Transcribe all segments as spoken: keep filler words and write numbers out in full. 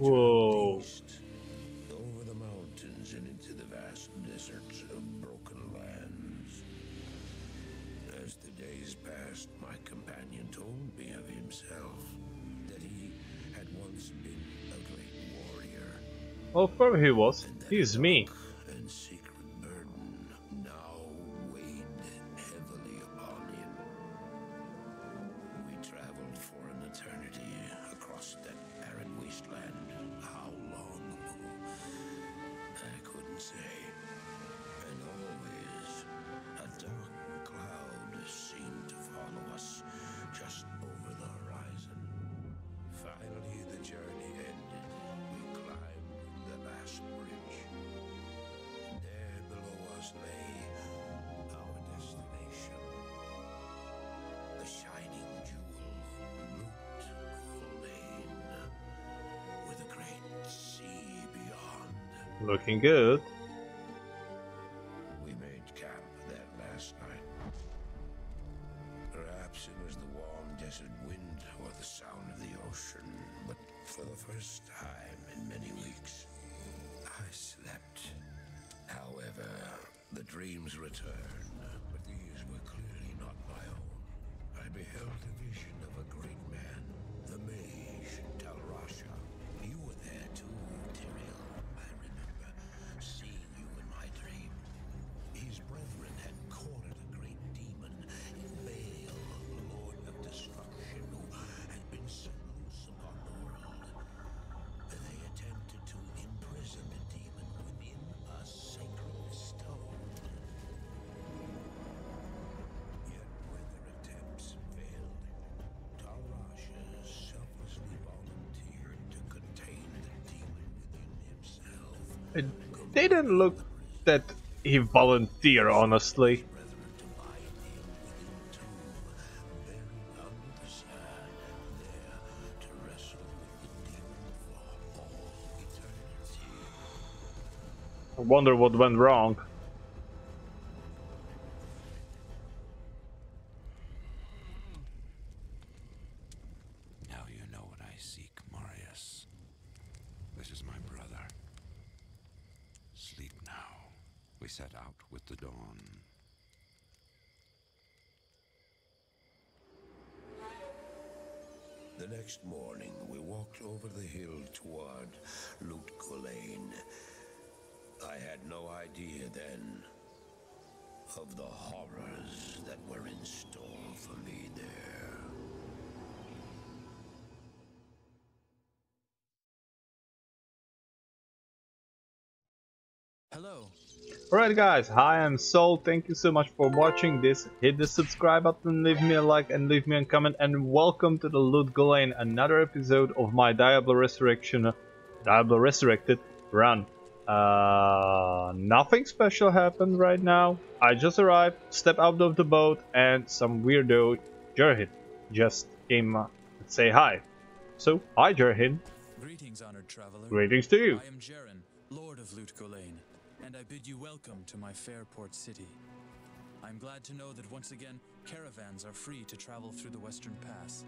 Whoa. East, over the mountains and into the vast deserts of broken lands. As the days passed, my companion told me of himself, that he had once been a great warrior. Oh, of course he was. He's me. Looking good. We made camp there last night. Perhaps it was the warm desert wind or the sound of the ocean, but for the first time in many weeks, I slept. However, the dreams returned, but these were clearly not my own. I beheld a vision of a great man, the mage Tal Rasha. You were there too, Duriel. Seeing you in my dream. His brethren had cornered a great demon in Baal, the Lord of Destruction, who had been set loose upon the world. They attempted to imprison the demon within a sacred stone. Yet when their attempts failed, Tal Rasha selflessly volunteered to contain the demon within himself. It They didn't look that he volunteered, honestly. I wonder what went wrong. Lut Gholein. I had no idea then of the horrors that were in store for me there. Hello. Alright guys, hi, I'm Soul. Thank you so much for watching this. Hit the subscribe button, leave me a like and leave me a comment, and welcome to the Lut Gholein, another episode of my Diablo Resurrection Diablo Resurrected run. Uh, nothing special happened right now. I just arrived, stepped out of the boat, and some weirdo Jerhyn just came uh, to say hi. So, hi Jerhyn. Greetings, honored traveler. Greetings to you. I am Jerhyn, Lord of Lut Gholein, and I bid you welcome to my fair port city. I'm glad to know that once again, caravans are free to travel through the Western Pass.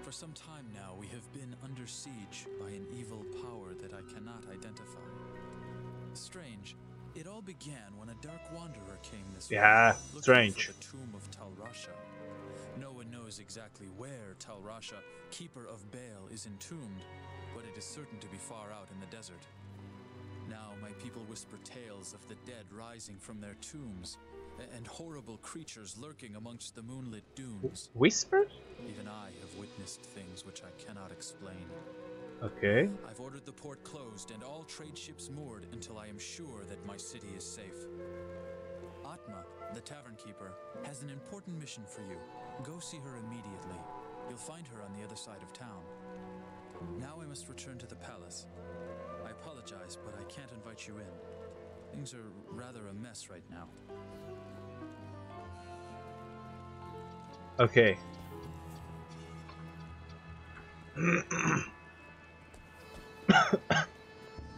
For some time now, we have been under siege by an evil power that I cannot identify. Strange, it all began when a dark wanderer came this way. Yeah, strange. Looking for the tomb of Tal Rasha. No one knows exactly where Tal Rasha, keeper of Baal, is entombed, but it is certain to be far out in the desert. Now my people whisper tales of the dead rising from their tombs, and horrible creatures lurking amongst the moonlit dunes. Whispers? Even I have witnessed things which I cannot explain. Okay. I've ordered the port closed and all trade ships moored until I am sure that my city is safe. Atma, the tavern keeper, has an important mission for you. Go see her immediately. You'll find her on the other side of town. Now I must return to the palace. I apologize, but I can't invite you in. Things are rather a mess right now. Okay.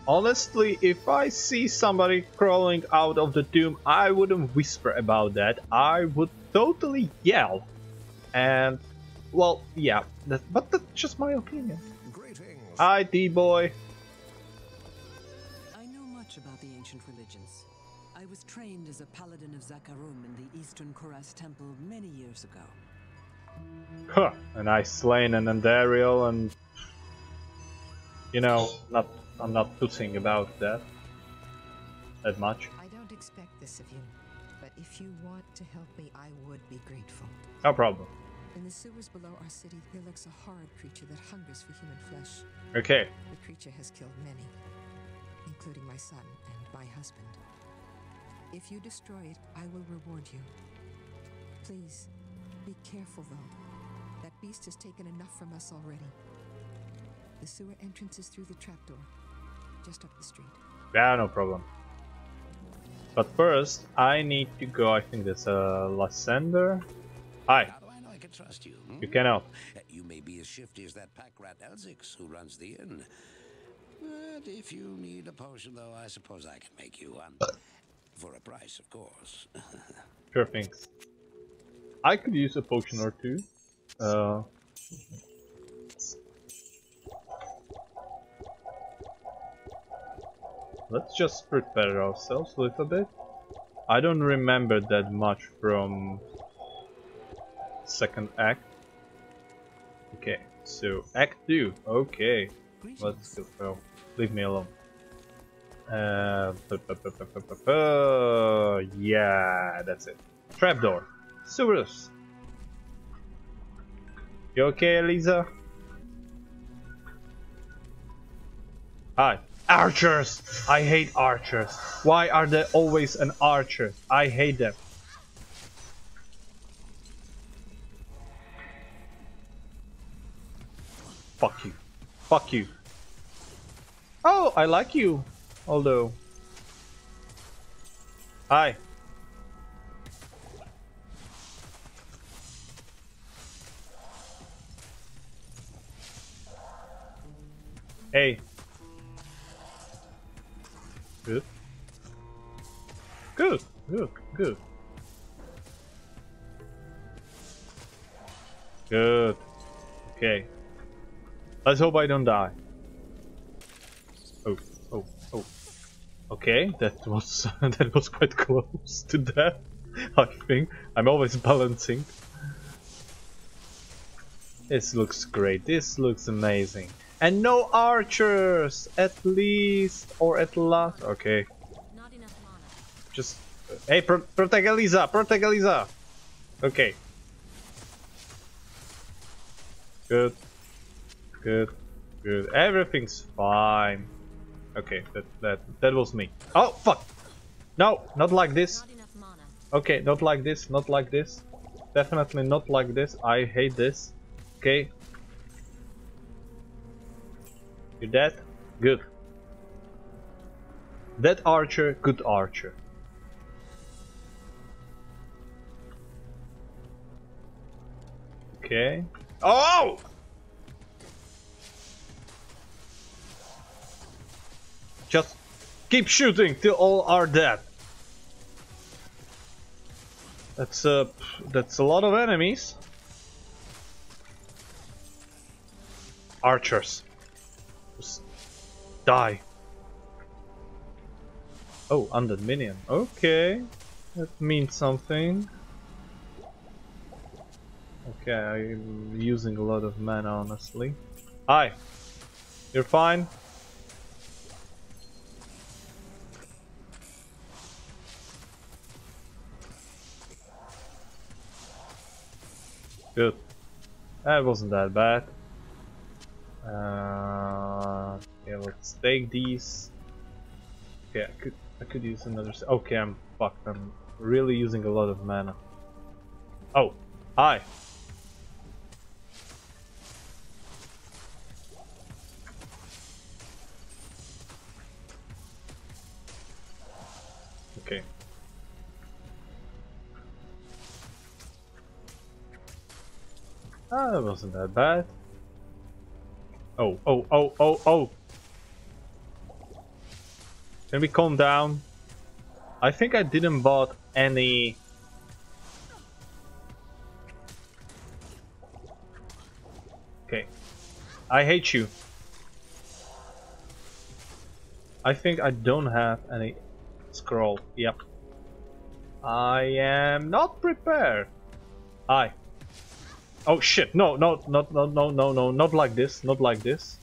Honestly, if I see somebody crawling out of the tomb, I wouldn't whisper about that. I would totally yell. And, well, yeah. That, but that's just my opinion. Greetings, Hi, D-boy. I know much about the ancient religions. I was trained as a paladin of Zakarum in the Eastern Koras Temple many years ago. Huh. And I slain an Andariel, and you know, not I'm not pushing about that that much. I don't expect this of you, but if you want to help me, I would be grateful. No problem. In the sewers below our city, there lurks a horrid creature that hungers for human flesh. Okay. The creature has killed many, including my son and my husband. If you destroy it, I will reward you. Please, be careful though. That beast has taken enough from us already. The sewer entrance is through the trapdoor, just up the street. Yeah, no problem. But first, I need to go. I think there's a Lysander. Hi. Trust you. Hmm? You cannot. You may be as shifty as that pack rat Elzix who runs the inn. But if you need a potion, though, I suppose I can make you one. For a price, of course. Sure thing. I could use a potion or two. Uh. Let's just prepare ourselves a little bit. I don't remember that much from second act. Okay, so act two. Okay, let's do. Oh, leave me alone. Uh, bu bu bu bu bu bu bu. Yeah, that's it. Trapdoor. Sewers. You okay, Elisa? Hi. Archers. I hate archers. Why are there always an archer? I hate them. Fuck you. Fuck you. Oh, I like you. Although. Hi. Hey. Good. Good. Good. Good. Good. Okay. Let's hope I don't die. Oh, oh, oh. Okay, that was that was quite close to death, I think. I'm always balancing. This looks great. This looks amazing. And no archers, at least, or at last. Okay. Not enough mana. Just hey, pro protect Elisa, protect Elisa. Okay. Good. Good, good. Everything's fine. Okay, that that that was me. Oh fuck! No, not like this. Okay, not like this. Not like this. Definitely not like this. I hate this. Okay. You're dead. Good. Dead archer. Good archer. Okay. Oh! Just keep shooting till all are dead. That's a, that's a lot of enemies. Archers. Just die. Oh, undead minion. Okay. That means something. Okay, I'm using a lot of mana, honestly. Hi. You're fine. Good. That wasn't that bad. Uh, yeah, let's take these. Yeah, I could I could use another. Okay, I'm fucked. I'm really using a lot of mana. Oh, hi. Okay. Ah, that wasn't that bad. Oh, oh, oh, oh, oh. Can we calm down? I think I didn't bought any... Okay. I hate you. I think I don't have any scroll. Yep. I am not prepared. Hi. Oh shit, no, no, no, no, no, no, no, not like this, not like this.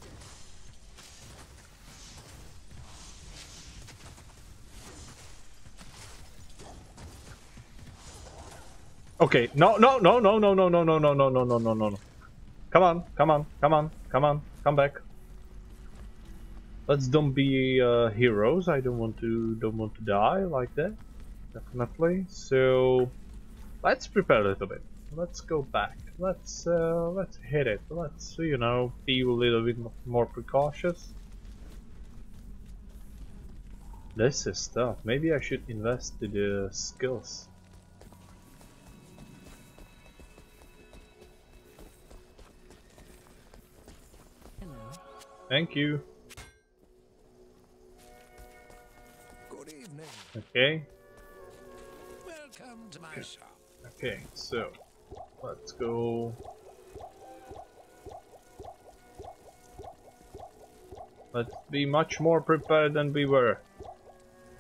Okay, no, no, no, no, no, no, no, no, no, no, no, no, no, no, no. Come on, come on, come on, come on, come back. Let's don't be uh, heroes. I don't want to, don't want to die like that. Definitely. So, let's prepare a little bit. Let's go back. Let's uh, let's hit it. Let's, you know, be a little bit more precautious. This is tough. Maybe I should invest in the skills. Hello. Thank you. Good evening. Okay. Welcome to my shop. Okay, so. Let's go. Let's be much more prepared than we were.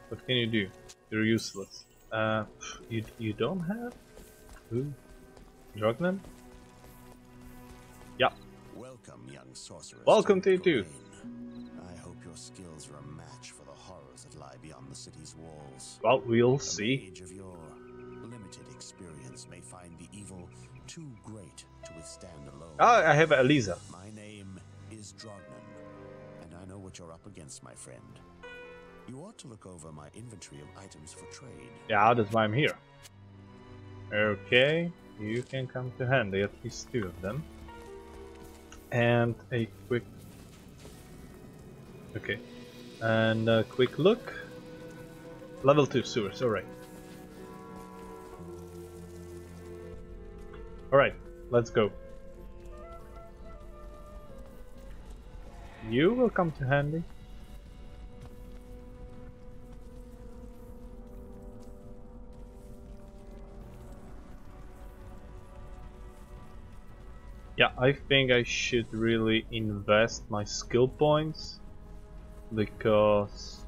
What can you do? You're useless. Uh, you you don't have who? Drognan? Yeah. Welcome, young sorcerer. Welcome to you too. I hope your skills are a match for the horrors that lie beyond the city's walls. Well, we'll see. Limited experience may find the evil too great to withstand alone. Ah, I have Elisa. My name is Drognan, and I know what you're up against, my friend. You ought to look over my inventory of items for trade. Yeah, that's why I'm here. Okay, you can come to handy, at least two of them. And a quick... Okay. And a quick look. Level two sewers, alright. Alright, let's go. You will come to handy. Yeah, I think I should really invest my skill points because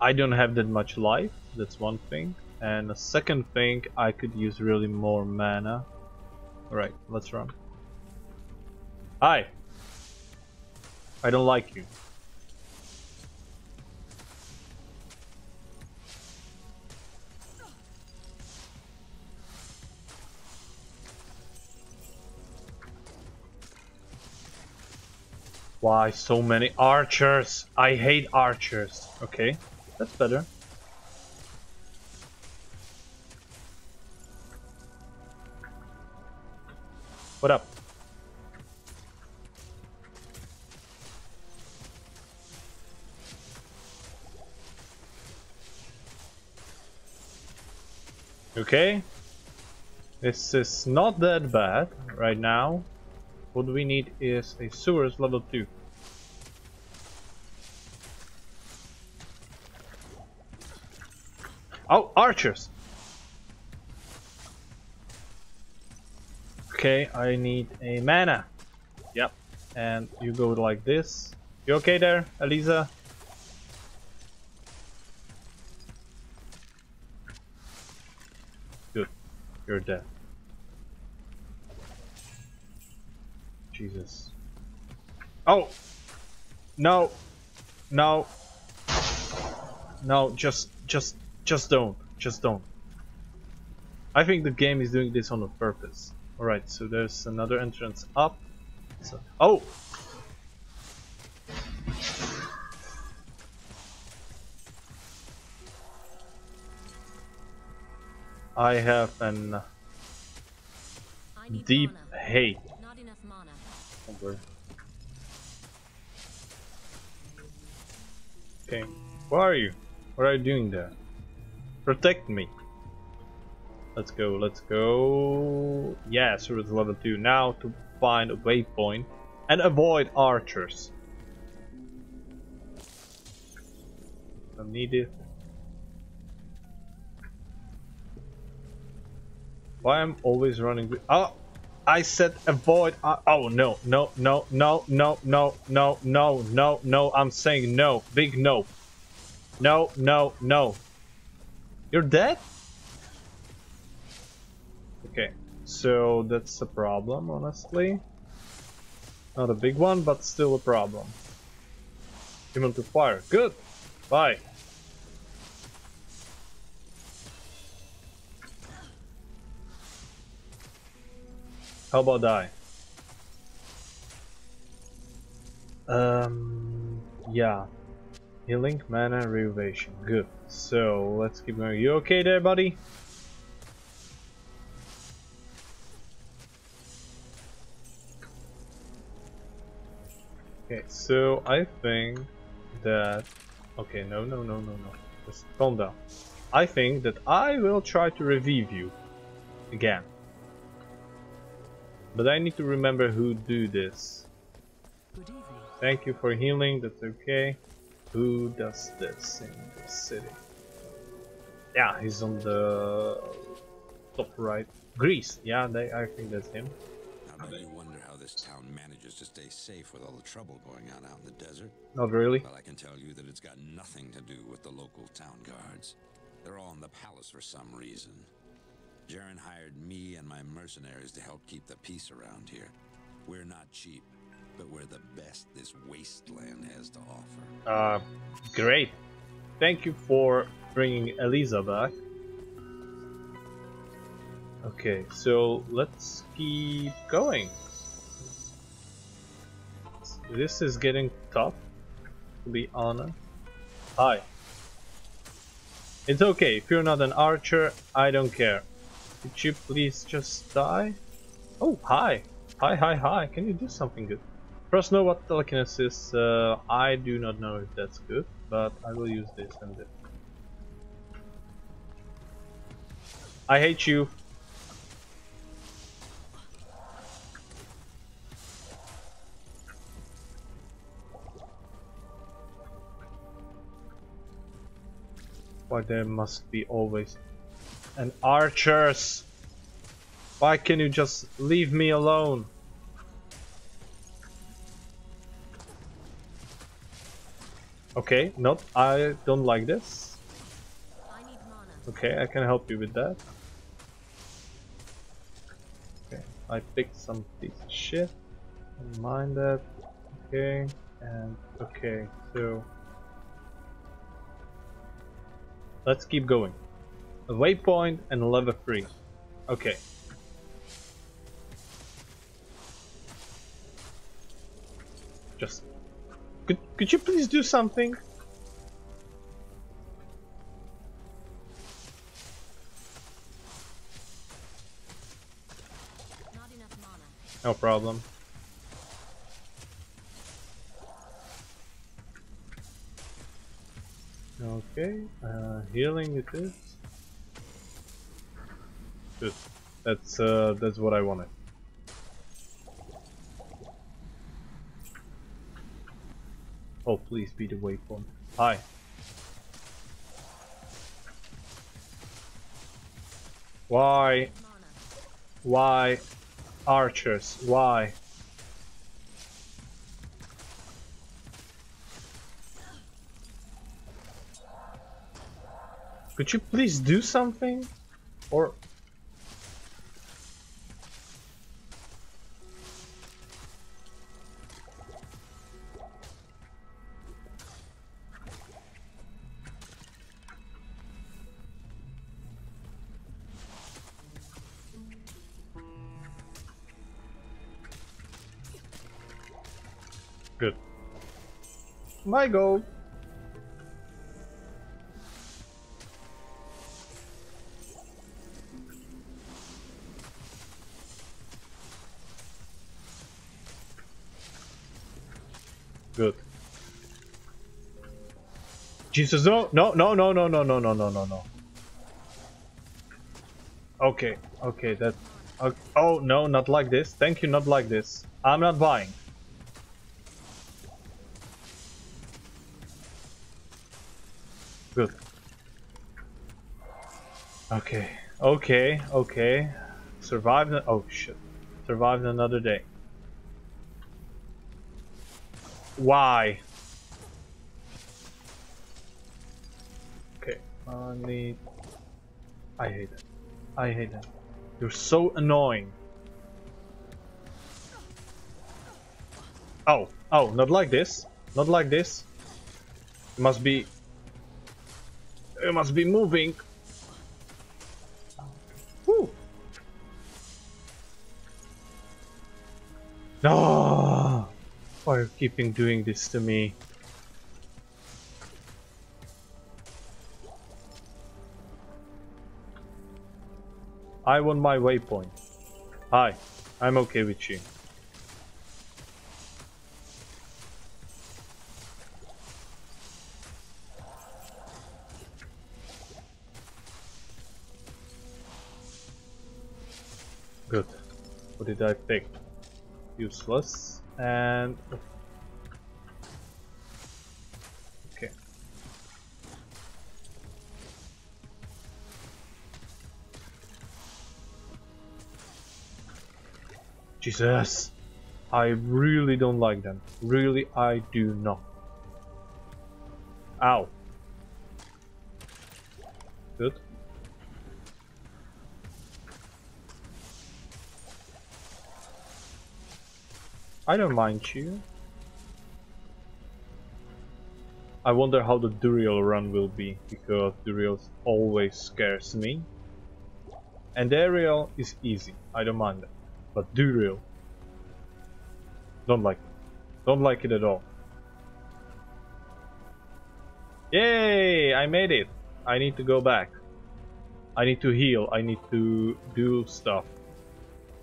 I don't have that much life, that's one thing. And the second thing, I could use really more mana. Alright, let's run. Hi! I don't like you. Why so many archers? I hate archers. Okay, that's better. What up? Okay. This is not that bad right now. What we need is a sewers level two. Oh, archers! Okay, I need a mana. Yep. And you go like this. You okay there, Elisa? Good. You're dead. Jesus. Oh! No! No! No, just, just, just don't. Just don't. I think the game is doing this on purpose. Alright, so there's another entrance up. So, oh! I have an I deep mana. Hate. Not enough mana. Over. Okay, where are you? What are you doing there? Protect me. Let's go, let's go. Yeah, so it's level two now to find a waypoint and avoid archers. Don't need it. Why I'm always running with. Oh! I said avoid. Uh, oh no, no, no, no, no, no, no, no, no, no. I'm saying no. Big no. No, no, no. You're dead? Okay, so that's a problem, honestly. Not a big one, but still a problem. Human to fire. Good. Bye. How about die? Um, yeah. Healing, mana, renovation. Good. So, let's keep going. You okay there, buddy? Okay, so I think that... Okay, no, no, no, no, no. Just calm down. I think that I will try to revive you again. But I need to remember who do this. Thank you for healing, that's okay. Who does this in the city? Yeah, he's on the top right. Greiz, yeah, they, I think that's him. Now do you wonder how this town manages to stay safe with all the trouble going on out in the desert? Not really. Well, I can tell you that it's got nothing to do with the local town guards. They're all in the palace for some reason. Jerhyn hired me and my mercenaries to help keep the peace around here. We're not cheap, but we're the best this wasteland has to offer. Uh, great. Thank you for bringing Elisa back. Okay, so let's keep going. This is getting tough, to be honest. Hi. It's okay, if you're not an archer, I don't care. Could you please just die? Oh, hi. Hi, hi, hi. Can you do something good? First, know what telekinesis is. Uh, I do not know if that's good, but I will use this and this. I hate you. Why there must be always... And archers, why can you just leave me alone? Okay, nope, I don't like this. Okay, I can help you with that. Okay, I picked some piece of shit. Don't mind that. Okay, and okay, so let's keep going. A waypoint and a level three. Okay. Just could could you please do something? Not enough mana. No problem. Okay, uh, healing it is. Good. That's uh, that's what I wanted. Oh, please be the waypoint. Hi. Why? Why? Archers, why? Could you please do something? Or... My go. Good. Jesus, no, no, no, no, no, no, no, no, no, no, no. Okay, okay, that. Okay. Oh no, not like this. Thank you, not like this. I'm not buying. Good. Okay, okay, okay. Survive the- oh shit. Survived another day. Why? Okay, I need... I hate it. I hate it. You're so annoying. Oh, oh, not like this. Not like this. It must be... It must be moving. Woo. No! Why are you keeping doing this to me? I want my waypoint. Hi, I'm okay with you. Good. What did I pick? Useless and... Okay. Jesus! I really don't like them. Really, I do not. Ow. Good. I don't mind you. I wonder how the Duriel run will be, because Duriel always scares me. And Ariel is easy, I don't mind that. But Duriel, don't like it. Don't like it at all. Yay! I made it! I need to go back. I need to heal, I need to do stuff.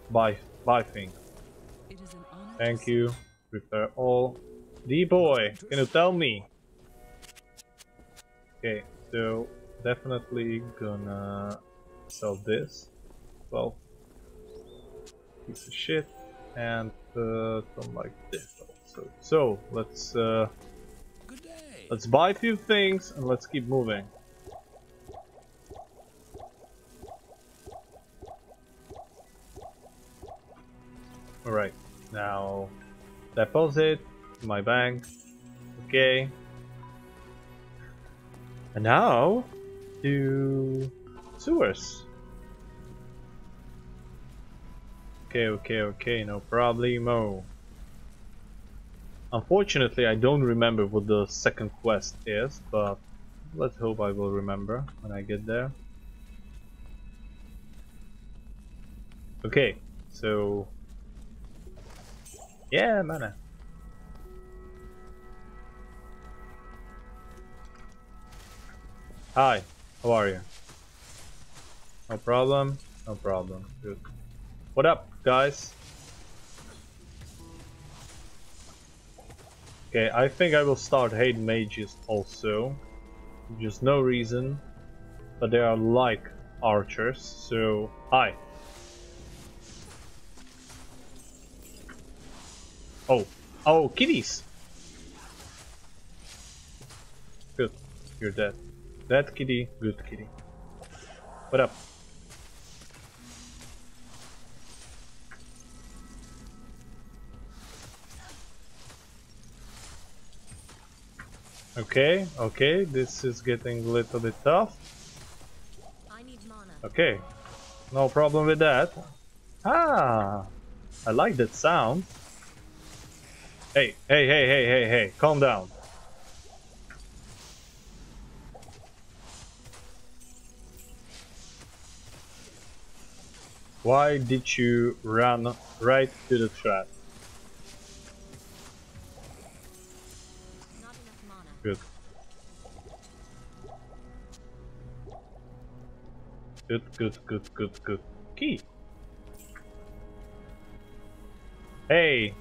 Buy, buy things. Thank you. Prepare all. D-boy, can you tell me? Okay, so definitely gonna sell this. Well, piece of shit, and uh, don't like this also. So let's uh, let's buy a few things and let's keep moving. All right. Now, deposit my bank. Okay. And now, to sewers. Okay, okay, okay, no problemo. Unfortunately, I don't remember what the second quest is, but let's hope I will remember when I get there. Okay, so... Yeah, mana. Hi, how are you? No problem, no problem. Good. What up, guys? Okay, I think I will start hate mages also. Just no reason. But they are like archers, so... Hi. Oh, oh, kitties! Good, you're dead. Dead kitty, good kitty. What up? Okay, okay, this is getting a little bit tough. I need mana. Okay, no problem with that. Ah, I like that sound. Hey, hey, hey, hey, hey, hey, calm down. Why did you run right to the trap? Not enough mana. Good. Good, good, good, good, good. Key. Hey.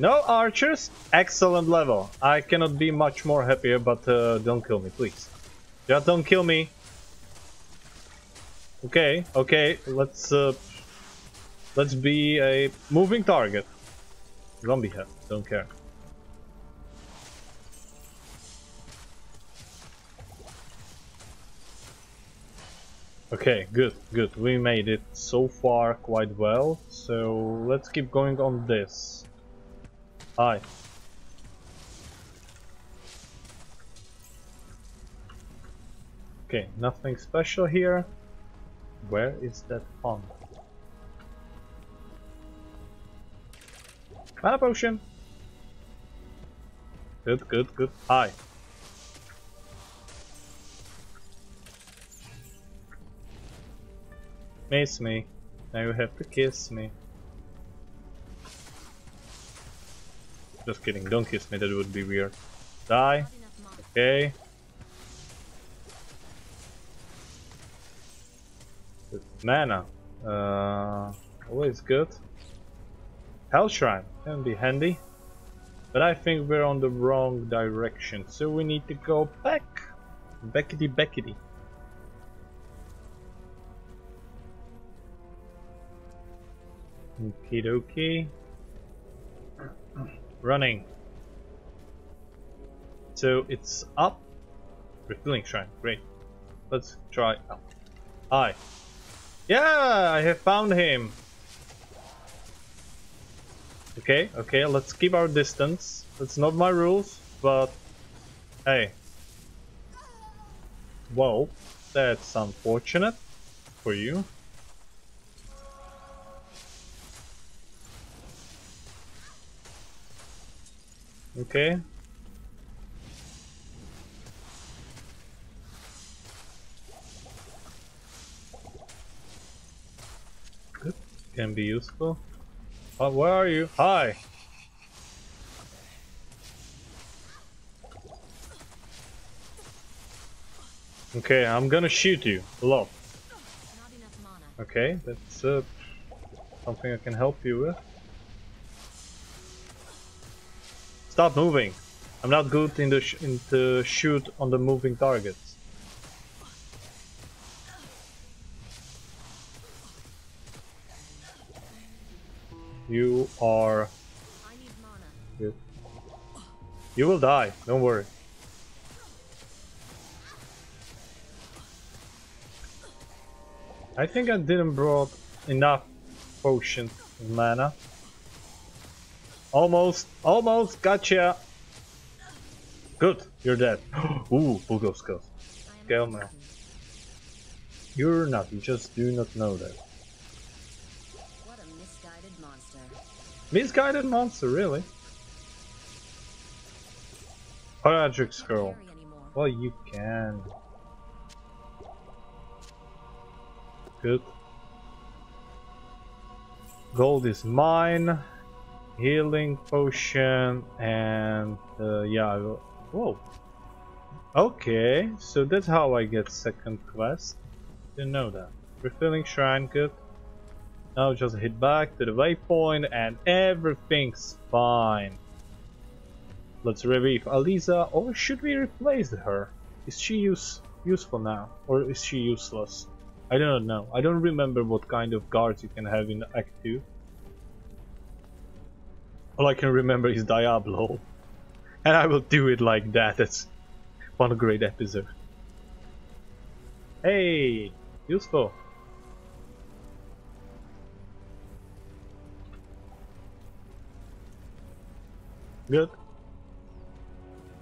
No archers, excellent level. I cannot be much more happier, but uh, don't kill me, please. Yeah, don't kill me. Okay, okay, let's uh, let's be a moving target. Zombie head, don't care. Okay, good, good. We made it so far quite well, so let's keep going on this. Hi. Okay, nothing special here. Where is that pond? Mana potion! Good, good, good. Hi. Miss me. Now you have to kiss me. Just kidding, don't kiss me, that would be weird. Die. Okay. Good. Mana. Uh, always good. Hell Shrine can be handy. But I think we're on the wrong direction, so we need to go back. Beckity beckity. Okie dokie. Running. So it's up. Refilling Shrine, great. Let's try up. Hi. Yeah, I have found him. Okay, okay, let's keep our distance. That's not my rules, but hey. Whoa, that's unfortunate for you. Okay. Good, can be useful. Uh, where are you? Hi! Okay, I'm gonna shoot you a lot. Okay, that's uh, something I can help you with. Stop moving! I'm not good in the, sh in the shoot on the moving targets. You are... Good. You will die, don't worry. I think I didn't brought enough potions of mana. Almost, almost, gotcha! Good, you're dead. Ooh, Bugos Skills. Scale now. You're not, you just do not know that. Misguided monster, really? Horadrim scroll. Well, you can. Good. Gold is mine. Healing potion and uh, yeah. I will... Whoa. Okay, so that's how I get second quest. Didn't know that. Refilling shrine, good. Now just hit back to the waypoint and everything's fine. Let's revive Elisa, or should we replace her? Is she use useful now, or is she useless? I don't know. I don't remember what kind of guards you can have in Act two. All I can remember is Diablo. And I will do it like that. That's one great episode. Hey, useful. Good.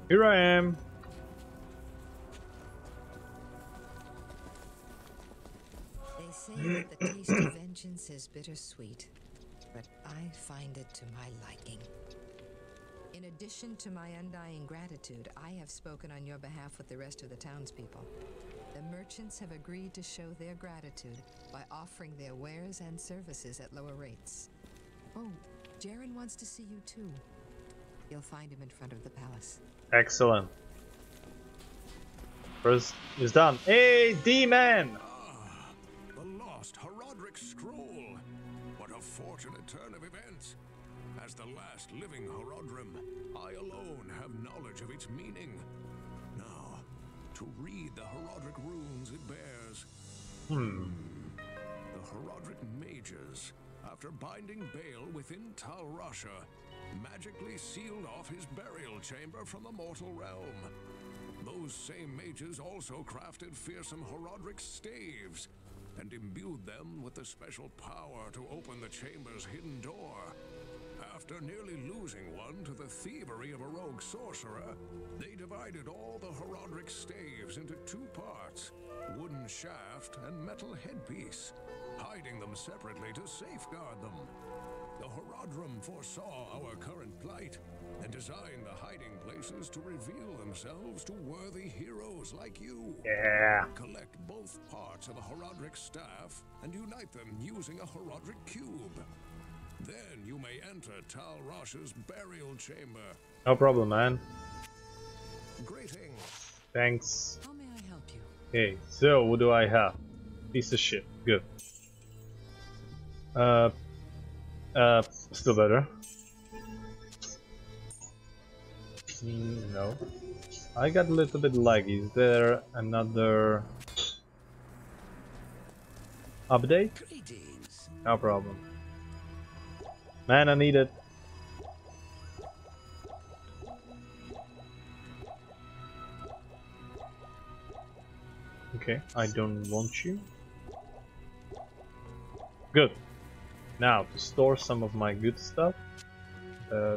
Here I am. They say that the taste of vengeance is bittersweet, but I find it to my liking. In addition to my undying gratitude, I have spoken on your behalf with the rest of the townspeople. The merchants have agreed to show their gratitude by offering their wares and services at lower rates. Oh, Jerhyn wants to see you too. You'll find him in front of the palace. Excellent. First is done. Hey, D-Man! Ah, the lost Horadrim scroll. What a fortunate turn of events. As the last living Horadrim, I alone have knowledge of its meaning. Now, to read the Horadrim runes it bears. Hmm. The Horadrim mages, after binding Baal within Tal Rasha, magically sealed off his burial chamber from the mortal realm. The those same mages also crafted fearsome Horadric staves and imbued them with the special power to open the chamber's hidden door. After nearly losing one to the thievery of a rogue sorcerer, they divided all the Horadric staves into two parts, wooden shaft and metal headpiece, hiding them separately to safeguard them. The Horadrim foresaw our current plight and designed the hiding places to reveal themselves to worthy heroes like you. Yeah. Collect both parts of the Horadric staff and unite them using a Horadric cube. Then you may enter Tal Rasha's burial chamber. No problem, man. Greetings. Thanks. How may I help you? Hey, so what do I have? Piece of shit. Good. Uh. Uh, still better. Mm, no. I got a little bit laggy. Is there another update? Greetings. No problem. Man, I need it. Okay, I don't want you. Good. Now, to store some of my good stuff. Uh,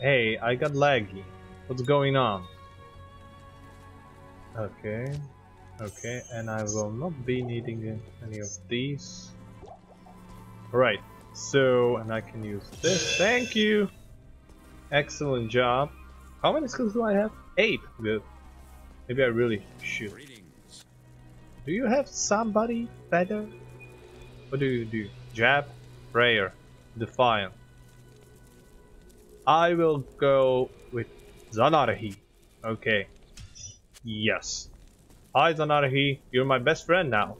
hey, I got laggy. What's going on? Okay. Okay, and I will not be needing any of these. Right, so, and I can use this. Thank you! Excellent job. How many skills do I have? Eight. Good. Maybe I really should. Do you have somebody better? What do you do? Jab? Prayer, Defiant. I will go with Zanarhi. Okay. Yes. Hi Zanarhi, you're my best friend now.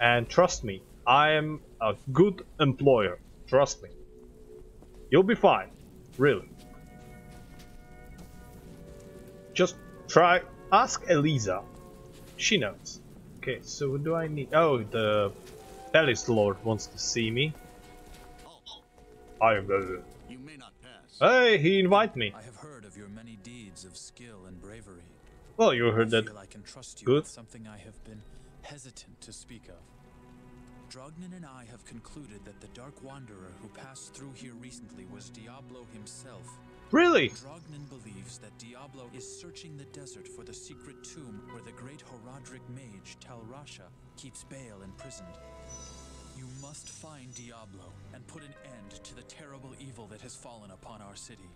And trust me, I am a good employer. Trust me. You'll be fine. Really. Just try. Ask Elisa. She knows. Okay, so what do I need? Oh, the Palace Lord wants to see me. I am better. You may not pass. Hey, he invited me. I have heard of your many deeds of skill and bravery. Well, you heard I that. I can trust you. Good. With something I have been hesitant to speak of. Drognan and I have concluded that the Dark Wanderer who passed through here recently was Diablo himself. Really? Drognan believes that Diablo is searching the desert for the secret tomb where the great Horadric mage Tal Rasha keeps Baal imprisoned. You must find Diablo and put an end to the terrible evil that has fallen upon our city.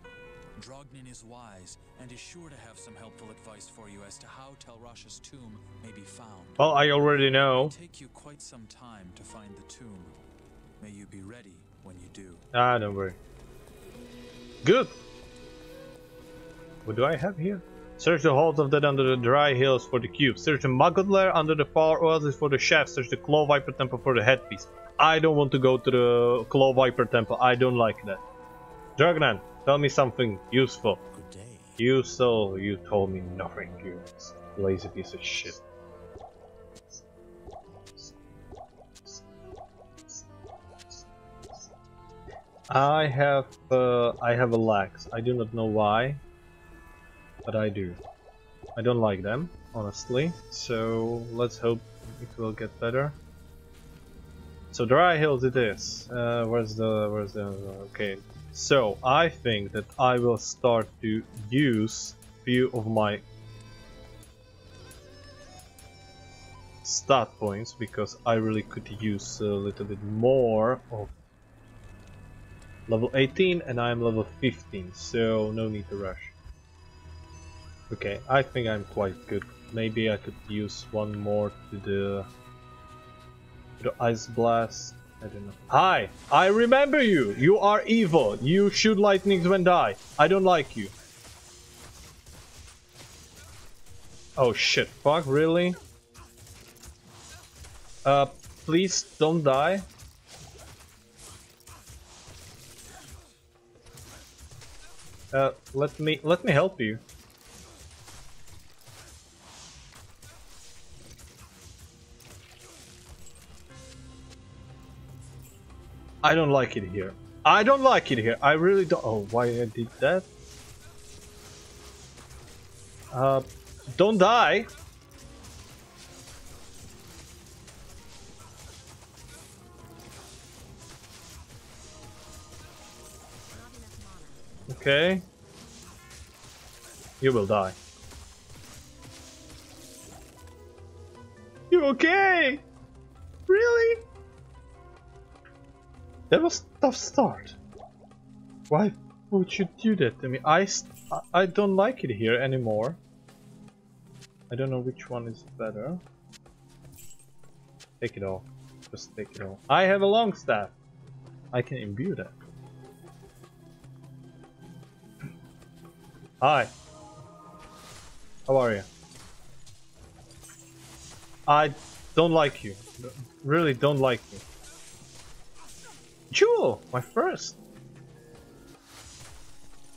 Drognan is wise and is sure to have some helpful advice for you as to how Tal Rasha's tomb may be found. Well, I already know. It will take you quite some time to find the tomb. May you be ready when you do. Ah, don't worry. Good. What do I have here? Search the Halls of Dead under the Dry Hills for the cube. Search the Muggled Lair under the Power Oasis for the shaft. Search the Claw Viper Temple for the headpiece. I don't want to go to the Claw Viper Temple. I don't like that. Drognan, tell me something useful. Good day. You soul, you told me nothing, you lazy piece of shit. I have, uh, I have a lax. I do not know why. But I do. I don't like them, honestly. So let's hope it will get better. So Dry Hills it is. Uh, where's the where's the okay. So I think that I will start to use few of my stat points because I really could use a little bit more of level eighteen and I'm level fifteen, so no need to rush. Okay, I think I'm quite good. Maybe I could use one more to the, to the ice blast. I don't know. Hi! I remember you! You are evil! You shoot lightnings when die! I don't like you! Oh shit, fuck, really? Uh, please don't die. Uh, let me, let me help you. I don't like it here. I don't like it here. I really don't. Oh, why I did that? Uh, Don't die! Okay. You will die. You okay? Really? That was a tough start. Why would you do that to me? I, st I don't like it here anymore. I don't know which one is better. Take it all. Just take it all. I have a long staff. I can imbue that. Hi. How are you? I don't like you. Really don't like you. Jewel! My first!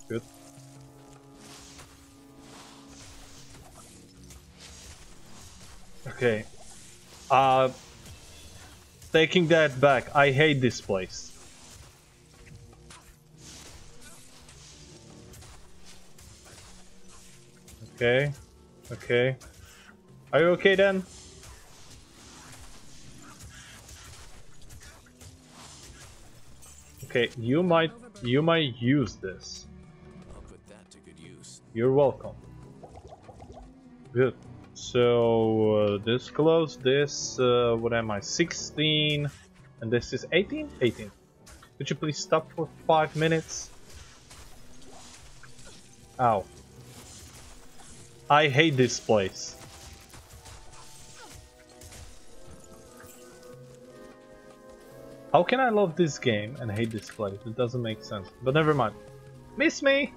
Good. Okay. Uh, taking that back. I hate this place. Okay, okay. Are you okay then? Okay, you might you might use this. I'll put that to good use. You're welcome. Good. So uh, this close, this uh, what am I? sixteen, and this is eighteen? eighteen. Could you please stop for five minutes? Ow. I hate this place. How can I love this game and hate this place? It doesn't make sense. But never mind. Miss me!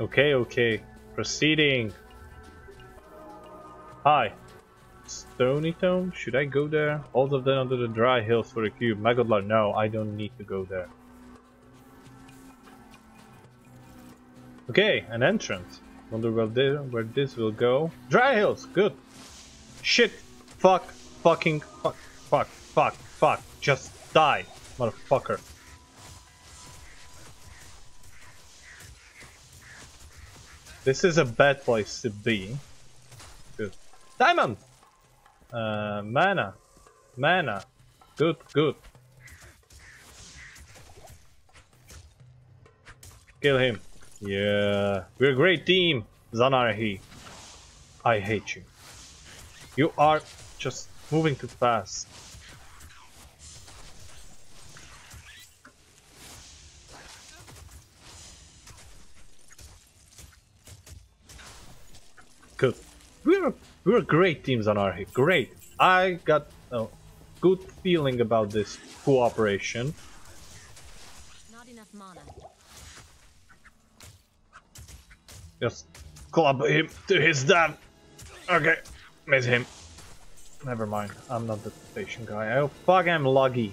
Okay, okay. Proceeding. Hi. Stony Tomb? Should I go there? All of them under the Dry Hills for the cube. Maggot Lair. No, I don't need to go there. Okay, an entrance. Wonder where this, where this will go. Dry Hills! Good! Shit! Fuck! Fucking fuck! Fuck! Fuck! Fuck! Just die, motherfucker! This is a bad place to be. Good. Diamond! Uh, mana. Mana. Good, good. Kill him. Yeah. We're a great team, Zanarhi. I hate you. You are just moving too fast. Good. We're we're great teams on our hit. Great. I got a good feeling about this cooperation. Not enough mana. Just club him to his death. Okay, miss him. Never mind. I'm not the patient guy. Oh fuck! I'm laggy.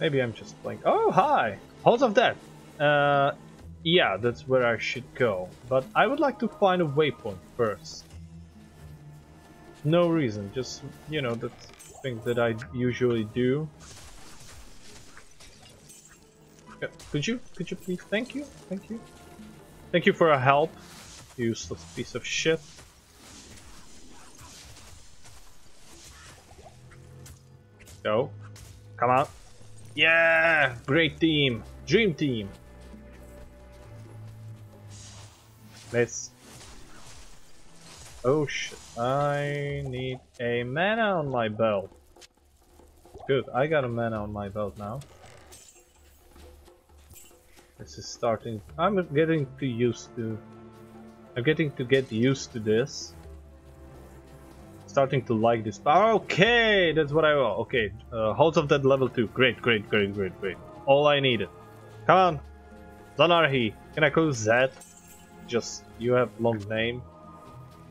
Maybe I'm just playing. Oh hi, Halls of Dead. Uh, yeah, that's where I should go, but I would like to find a waypoint first. No reason, just, you know, that thing that I usually do. Yeah, could you, could you please, thank you, thank you. Thank you for your help, you useless piece of shit. Go, come on. Yeah, great team, dream team. Let's... Oh shit, I need a mana on my belt. Good, I got a mana on my belt now. This is starting... I'm getting too used to... I'm getting to get used to this. Starting to like this. Okay, that's what I want. Okay, uh, Halls of Dead level two. Great, great, great, great, great. All I needed. Come on. Zanarhi. Can I call you Zed? Just, you have long name.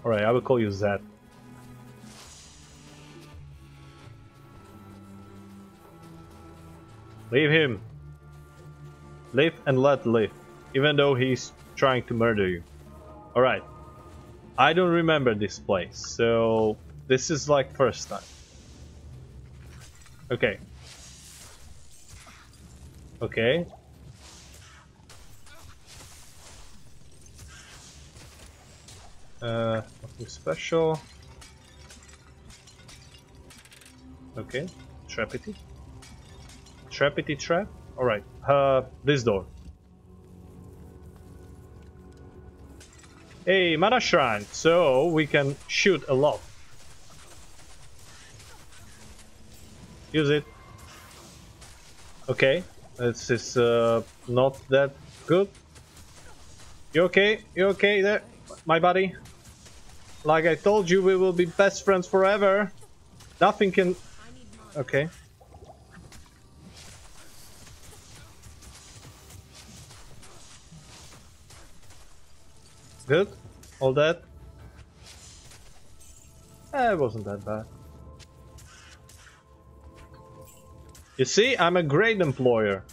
Alright, I will call you Zed. Leave him. Live and let live, even though he's trying to murder you. Alright. I don't remember this place, so this is like first time. Okay. Okay. Uh, nothing special. Okay. Trapity. Trapity trap. Alright. Uh, this door. Hey, mana shrine. So we can shoot a lot. Use it. Okay. This is uh, not that good. You okay? You okay there, my buddy? Like I told you, we will be best friends forever. Nothing can... Okay. Good. All that. Eh, it wasn't that bad. You see, I'm a great employer.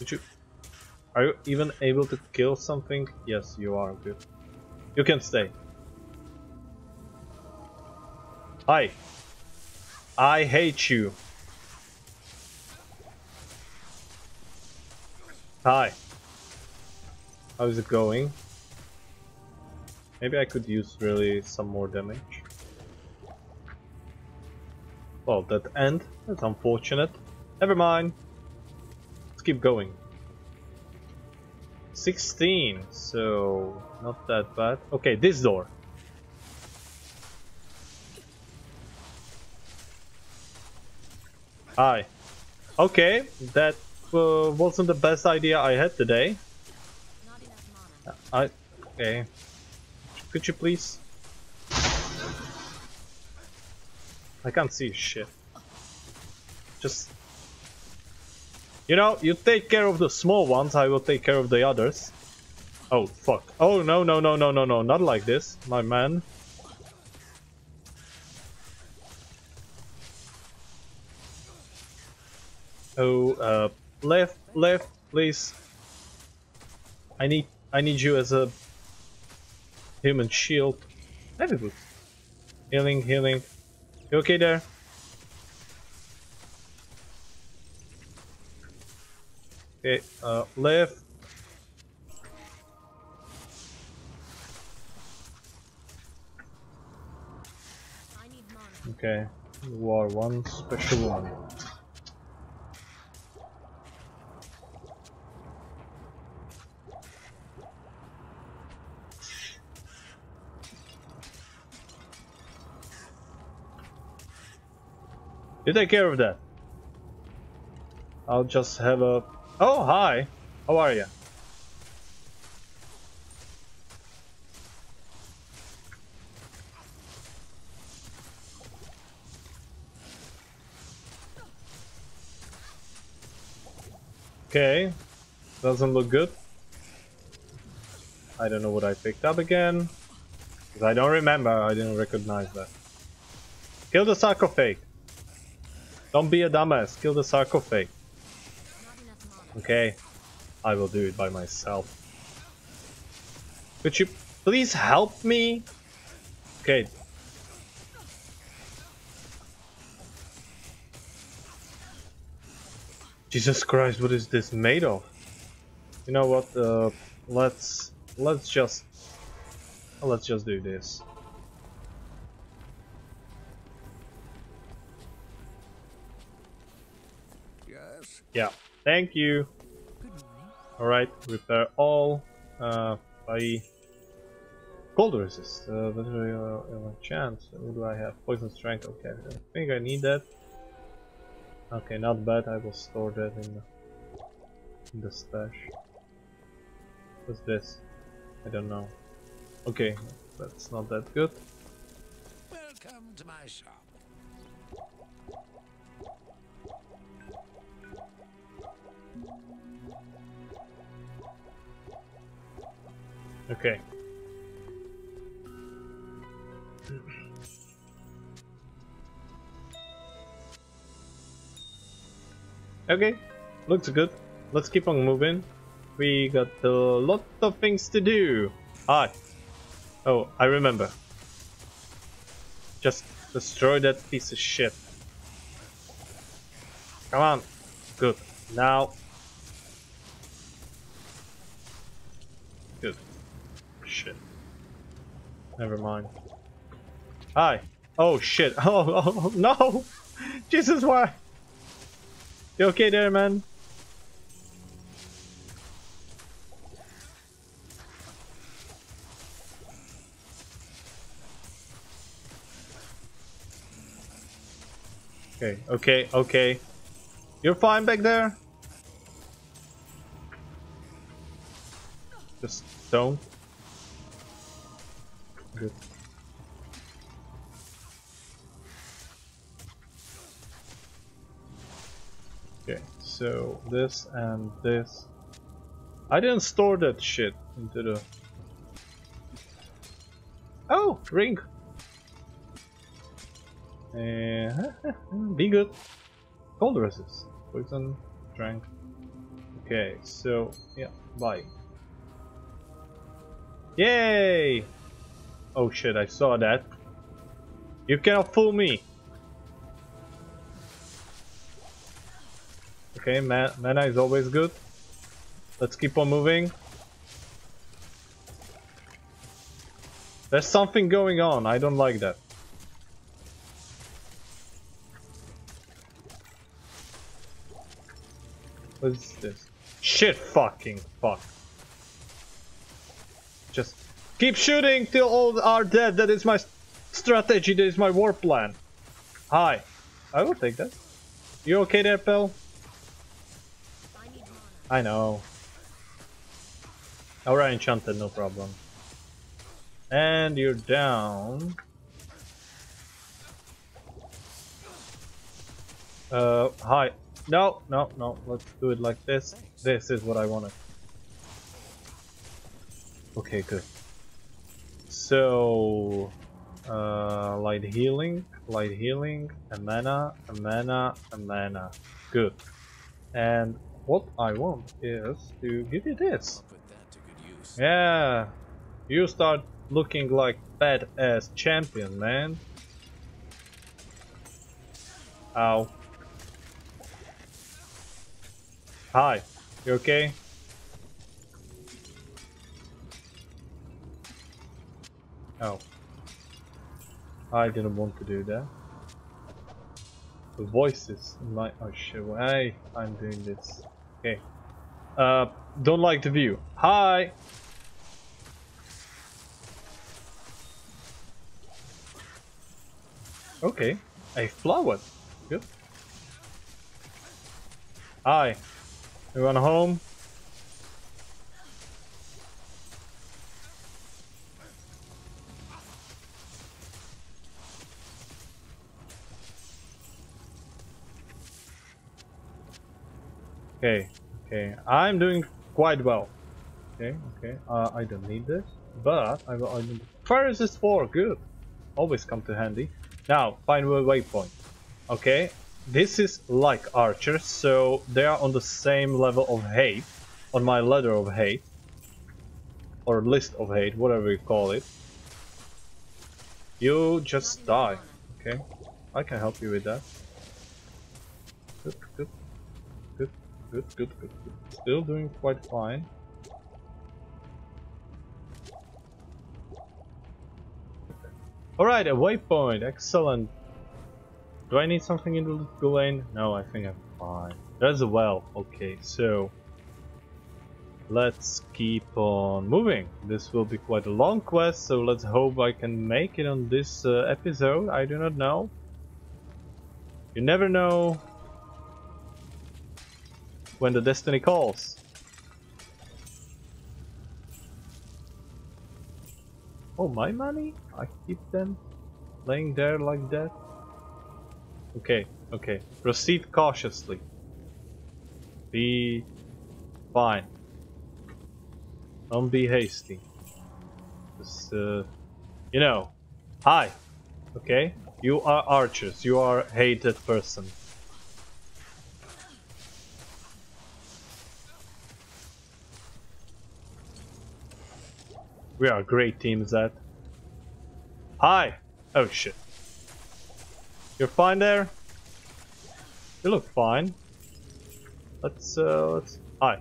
Did you... Are you even able to kill something? Yes, you are. Good. You can stay. Hi. I hate you. Hi. How is it going? Maybe I could use really some more damage. Well, that end. That's unfortunate. Never mind. Let's keep going. sixteen, so not that bad. Okay, this door. Hi. Okay, that uh, wasn't the best idea I had today. Not enough mana. I okay. Could you please? I can't see shit. Just you know, you take care of the small ones. I will take care of the others. Oh fuck! Oh no no no no no no! Not like this, my man. Oh, uh, left, left, please. I need, I need you as a human shield. That'd be good. Healing, healing. You okay there? Okay, uh, left. I need mana. Okay, you are one special one. You take care of that. I'll just have a... Oh, hi! How are you? Okay. Doesn't look good. I don't know what I picked up again. Because I don't remember. I didn't recognize that. Kill the sarcophage. Don't be a dumbass, kill the sarcophage. Okay, I will do it by myself. Could you please help me? Okay. Jesus Christ, what is this made of? You know what, uh, let's, let's just, let's just do this. Yeah, thank you. Alright, repair all. Uh, by cold resist. Uh, but uh, chance. What do I have? Poison strength. Okay, I think I need that. Okay, not bad. I will store that in the, in the stash. What's this? I don't know. Okay, that's not that good. Welcome to my shop. Okay. Okay, looks good. Let's keep on moving. We got a lot of things to do. Ah, oh, I remember. Just destroy that piece of shit. Come on. Good. Now. Good. Shit. Never mind. Hi. Oh shit. Oh, oh no. Jesus, why? You okay there, man? Okay, okay, okay. You're fine back there? Just don't. Good. Okay, so this and this. I didn't store that shit into the... Oh, ring! Uh, be good. Cold resist. Poison. Strength. Okay, so yeah, bye. Yay! Oh shit, I saw that. You cannot fool me. Okay, man, mana is always good. Let's keep on moving. There's something going on. I don't like that. What is this? Shit fucking fuck. Just keep shooting till all are dead. That is my strategy. That is my war plan. Hi. I will take that. You okay there, pal? I know. Alright, enchanted. No problem. And you're down. Uh, hi. No, no, no, let's do it like this. Thanks. This is what I wanted. Okay, good. So... Uh, light healing, light healing, a mana, a mana, a mana. Good. And what I want is to give you this. I'll put that to good use. Yeah. You start looking like badass champion, man. Ow. Hi, you okay? Oh. I didn't want to do that. The voices in my... Oh shit, why I'm doing this. Okay. Uh, don't like the view. Hi! Okay. A flower. Good. Hi. We went home. Okay, okay. I'm doing quite well. Okay, okay. Uh, I don't need this, but I will. I will. Fire resist four, good. Always come to handy. Now find a waypoint. Okay. This is like archers, so they are on the same level of hate, on my ladder of hate, or list of hate, whatever you call it. You just die, okay? I can help you with that. Good, good, good, good, good, good, good. Still doing quite fine. Alright, a waypoint, excellent. Do I need something in the Lut Gholein? No, I think I'm fine. There's a well. Okay, so let's keep on moving. This will be quite a long quest, so let's hope I can make it on this uh, episode. I do not know. You never know when the destiny calls. Oh, my money? I keep them laying there like that. Okay, okay. Proceed cautiously. Be fine. Don't be hasty. Just, uh, you know. Hi! Okay? You are archers. You are a hated person. We are a great team, Zed. Hi! Oh shit. You're fine there? You look fine. Let's uh let's hi.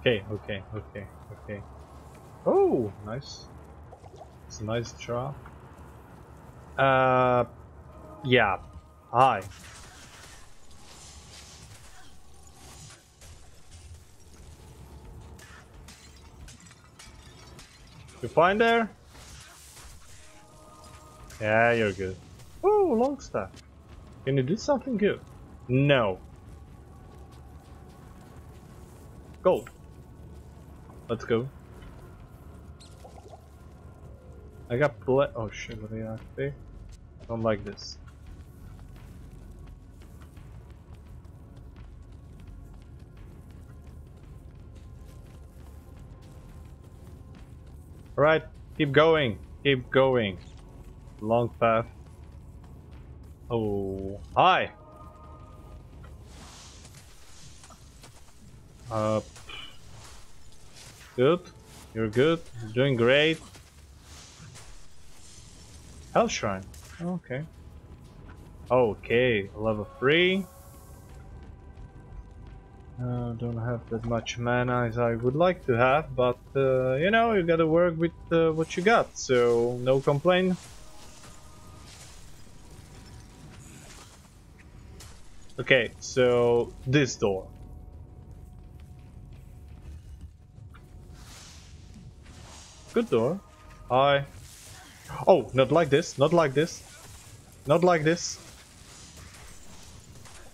Okay, okay, okay, okay. Oh, nice. It's a nice drop. Uh, yeah. Hi. You fine there? Yeah, you're good. Oh, long staff. Can you do something good? No. Gold. Let's go. I got ble- oh shit, what do I say? I don't like this. Alright, keep going, keep going. Long path. Oh, hi! Uh... Good, you're good, you're doing great. Hell Shrine, okay. Okay, level three. Uh, don't have that much mana as I would like to have, but uh, you know, you gotta work with uh, what you got, so no complaint. Okay, so this door. Good door. Hi. Oh, not like this, not like this. Not like this.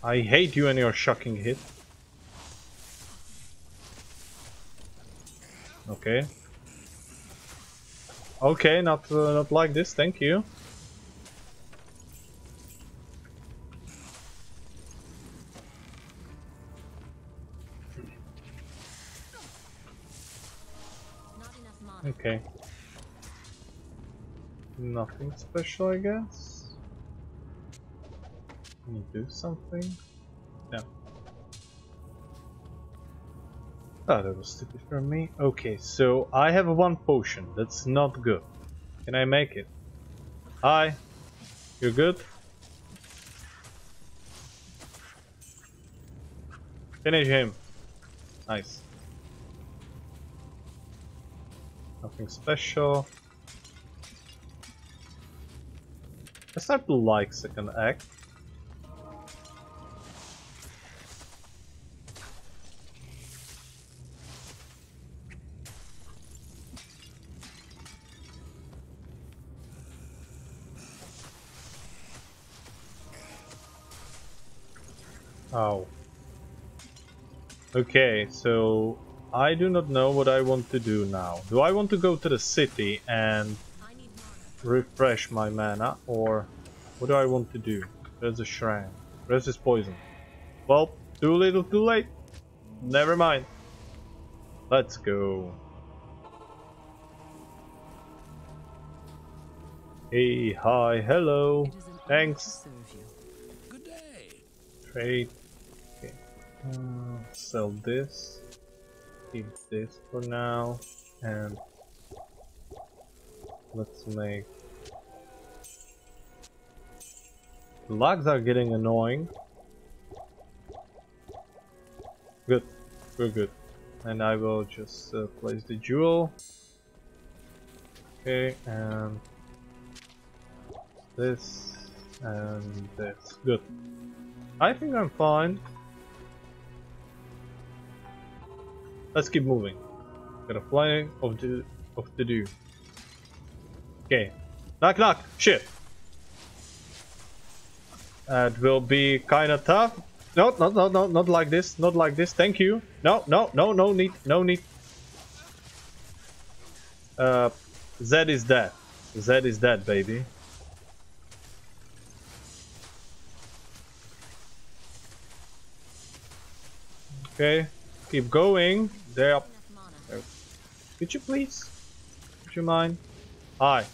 I hate you and your shocking hit. Okay. Okay, not uh, not like this, thank you. Okay. Nothing special, I guess. Can you do something? No. Oh, that was stupid for me. Okay, so I have one potion. That's not good. Can I make it? Hi. You're good? Finish him. Nice. Nothing special. I start to like second act. Oh. Okay, so I do not know what I want to do now. Do I want to go to the city and refresh my mana, or what do I want to do? There's a shrine. There's this poison. Well, too little too late. Never mind. Let's go. Hey, hi, hello. Thanks. Good day. Trade. Okay. Um, sell this. Keep this for now, and let's make. The logs are getting annoying. Good, we're good. And I will just uh, place the jewel. Okay, and this and this. Good. I think I'm fine. Let's keep moving. Got a flying of the of the do. Okay. Knock knock. Shit. That will be kind of tough. No, no, no, no, not like this. Not like this. Thank you. No, no, no, no need, no need. Uh, Zed is dead. Zed is dead, baby. Okay. Keep going. There. Could you please? Would you mind? Hi.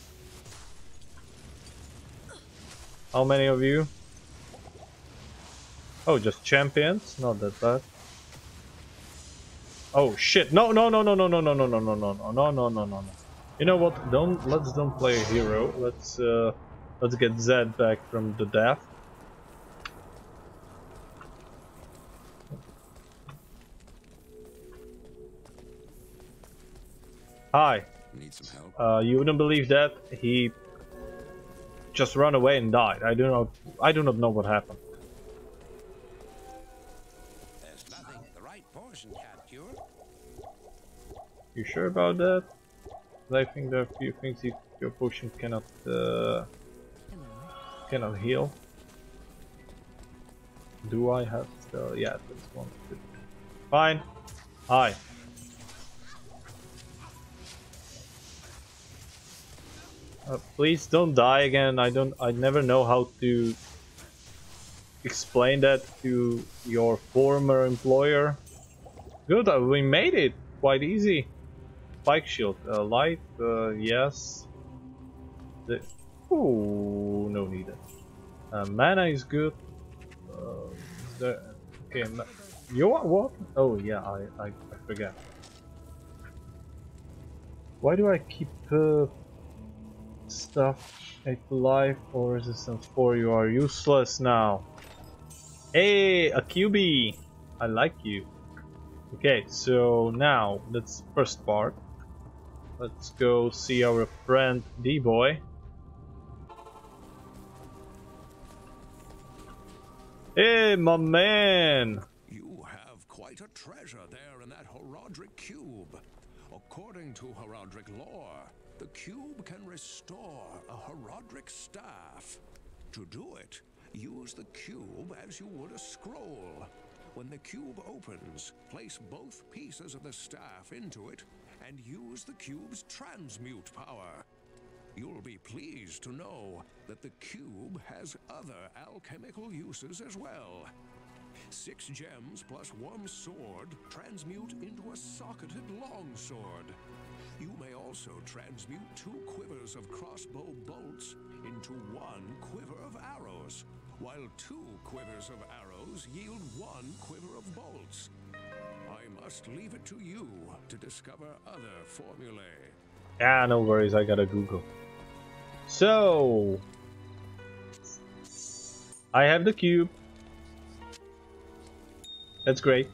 How many of you? Oh, just champions? Not that bad. Oh shit, no no no no no no no no no no no no no no no no. You know what, don't let's don't play a hero. Let's uh let's get Zed back from the death. Hi. Need some help. Uh you wouldn't believe that he just ran away and died. I do not I do not know what happened. You sure about that? I think there are a few things you, your potion cannot uh, cannot heal. Do I have still? Yeah, this one. Fine. Hi. Uh, please don't die again. I don't. I never know how to explain that to your former employer. Good. Uh, we made it. Quite easy. Spike shield, uh, light, uh, yes. The oh, no needed. Uh, mana is good. Uh, the, okay, you want what? Oh yeah, I, I I forget. Why do I keep uh, stuff at life or resistance four? You are useless now. Hey, a Q B. I like you. Okay, so now that's the first part. Let's go see our friend D-Boy. Hey, my man! You have quite a treasure there in that Horadric cube. According to Horadric lore, the cube can restore a Horadric staff. To do it, use the cube as you would a scroll. When the cube opens, place both pieces of the staff into it and use the cube's transmute power. You'll be pleased to know that the cube has other alchemical uses as well. Six gems plus one sword transmute into a socketed longsword. You may also transmute two quivers of crossbow bolts into one quiver of arrows, while two quivers of arrows yield one quiver of bolts. I must leave it to you to discover other formulae. Ah, no worries, I gotta Google. So... I have the cube. That's great.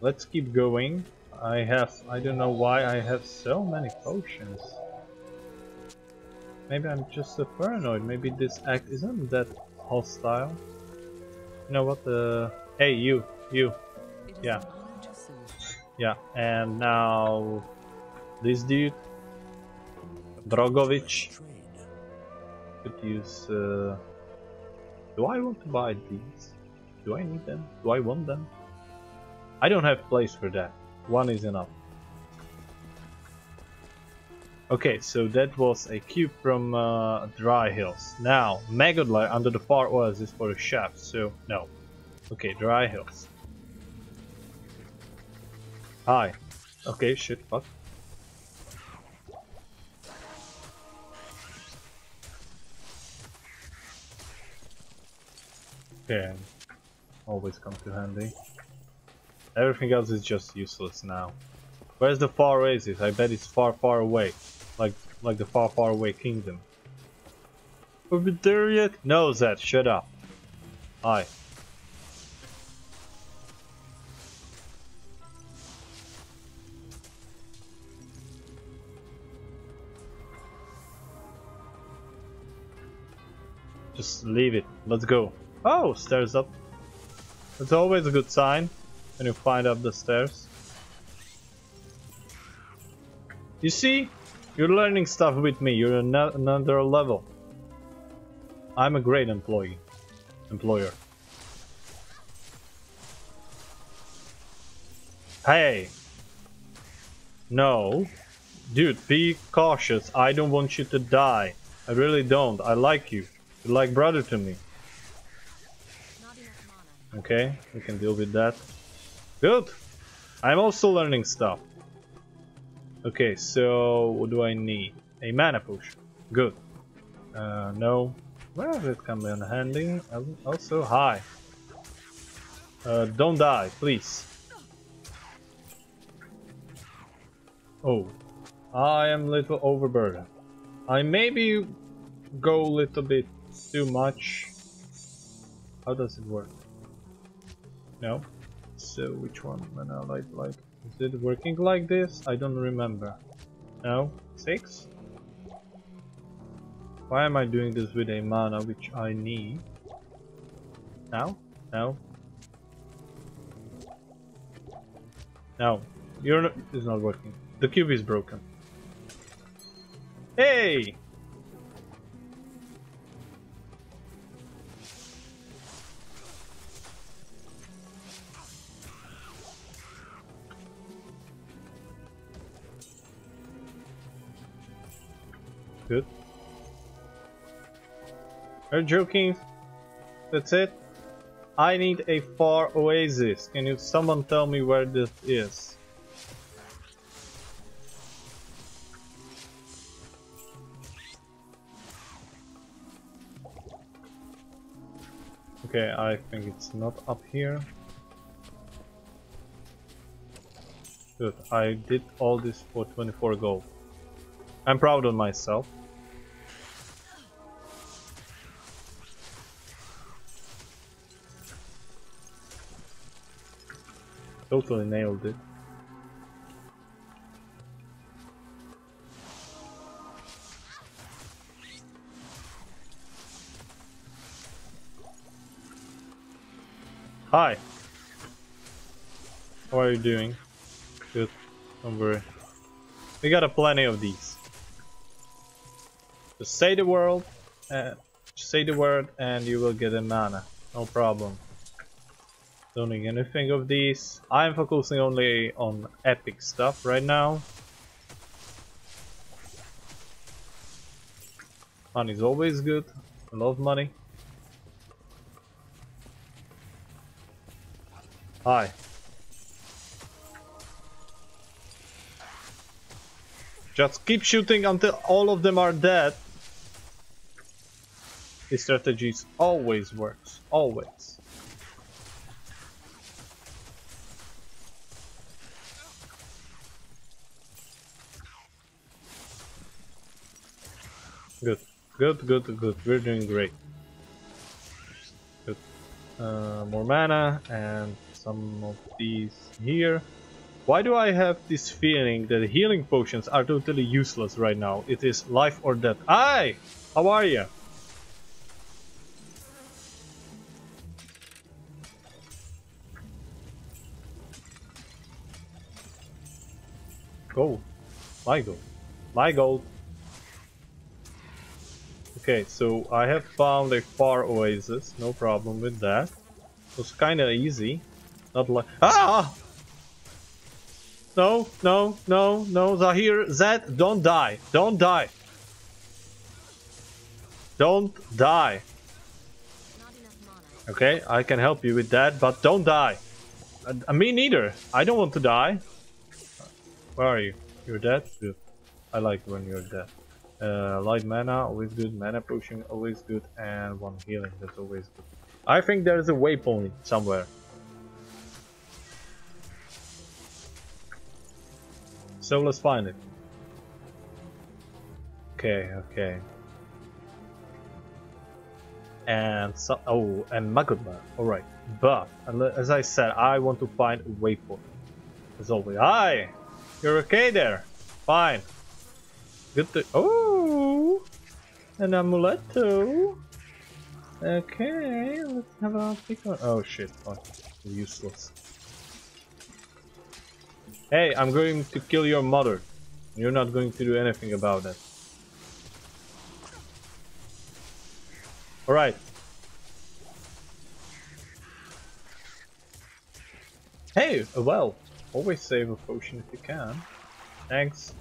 Let's keep going. I have... I don't know why I have so many potions. Maybe I'm just so paranoid. Maybe this act isn't that... hostile. You know what? Uh, hey, you, you, yeah, yeah. And now this dude, Drogovic, could use. Uh, do I want to buy these? Do I need them? Do I want them? I don't have place for that. One is enough. Okay, so that was a cube from uh, Dry Hills. Now, Maggot Lair under the Power Oasis for the shaft, so no. Okay, Dry Hills. Hi. Okay, shit, fuck. Okay, always come to handy. Everything else is just useless now. Where's the Far Oasis? I bet it's far, far away. Like, like the far, far away kingdom. Are we there yet? No, Zed, shut up. Aye. Just leave it. Let's go. Oh, stairs up. It's always a good sign when you find up the stairs. You see? You're learning stuff with me, you're another level. I'm a great employee. Employer. Hey! No. Dude, be cautious, I don't want you to die. I really don't, I like you. You're like brother to me. Okay, we can deal with that. Good! I'm also learning stuff. Okay, so what do I need? A mana potion. Good. Uh, no. Well, that can be in handy. Also, hi. Uh, don't die, please. Oh, I am a little overburdened. I maybe go a little bit too much. How does it work? No. So which one? No, like, like, is it working like this? I don't remember. No, six. Why am I doing this with a mana which I need? Now? No. No. You're not, it's not working. The cube is broken. Hey! Good. You're joking? That's it? I need a Power Oasis. Can you someone tell me where this is? Okay, I think it's not up here. Good, I did all this for twenty-four gold. I'm proud of myself. Totally nailed it. Hi! How are you doing? Good, don't worry. We got a plenty of these. Just say the word, uh, say the word and you will get a mana. No problem. Don't need anything of these. I'm focusing only on epic stuff right now. Money's always good. I love money. Hi. Just keep shooting until all of them are dead. This strategy always works. Always. Good. Good, good, good. We're doing great. Good. Uh, more mana and some of these here. Why do I have this feeling that healing potions are totally useless right now? It is life or death. Hi! How are you? Gold. My gold. My gold. Okay, so I have found a Power Oasis. No problem with that. It was kinda easy. Not like ah! No, no, no, no, Zahir, Zed, don't die, don't die, don't die. Okay, I can help you with that, but don't die. Uh, me neither. I don't want to die. Where are you? You're dead. Good. I like when you're dead. Uh, light mana, always good. Mana potion, always good, and one healing, that's always good. I think there is a waypoint somewhere. So let's find it. Okay, okay. And so, oh, and Maggot Lair. All right, but as I said, I want to find a waypoint. As always. Hi, you're okay there. Fine. Good to. Oh, an amulet too. Okay, let's have a pick one. Oh shit! Oh, useless. Hey, I'm going to kill your mother. You're not going to do anything about that. Alright. Hey, well, always save a potion if you can. Thanks.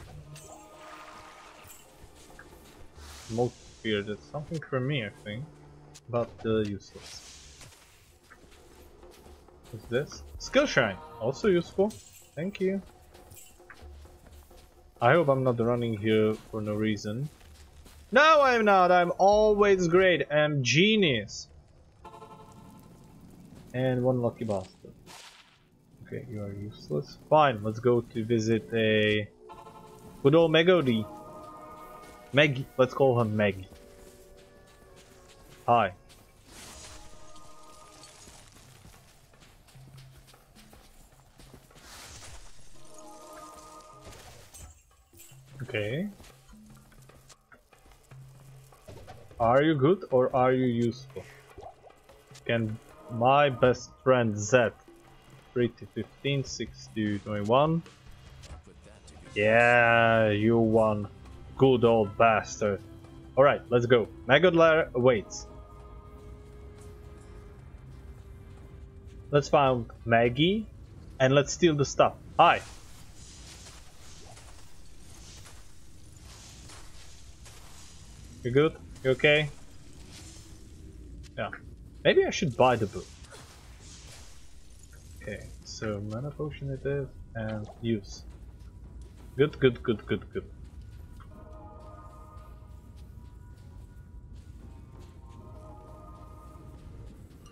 Most feared that's something for me, I think. But uh, useless. What's this? Skill Shrine! Also useful. Thank you. I hope I'm not running here for no reason. No, I'm not. I'm always great. I'm genius. And one lucky bastard. Okay, you are useless. Fine, let's go to visit a good old Megody. Meg. Let's call her Meg. Hi. Okay. Are you good or are you useful? Can my best friend Zed three to fifteen, six to twenty-one. Yeah, you won. Good old bastard. Alright, let's go. Maggot Lair awaits. Let's find Maggie and let's steal the stuff. Hi! You good? You okay? Yeah. Maybe I should buy the book. Okay, so mana potion it is and use. Good, good, good, good, good.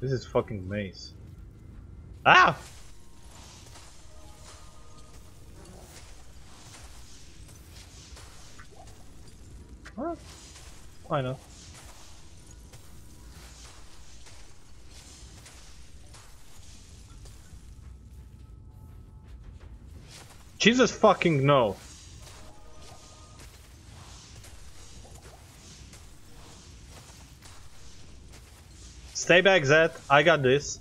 This is fucking maze. Ah! Huh? Why not? Jesus fucking no. Stay back, Zed. I got this.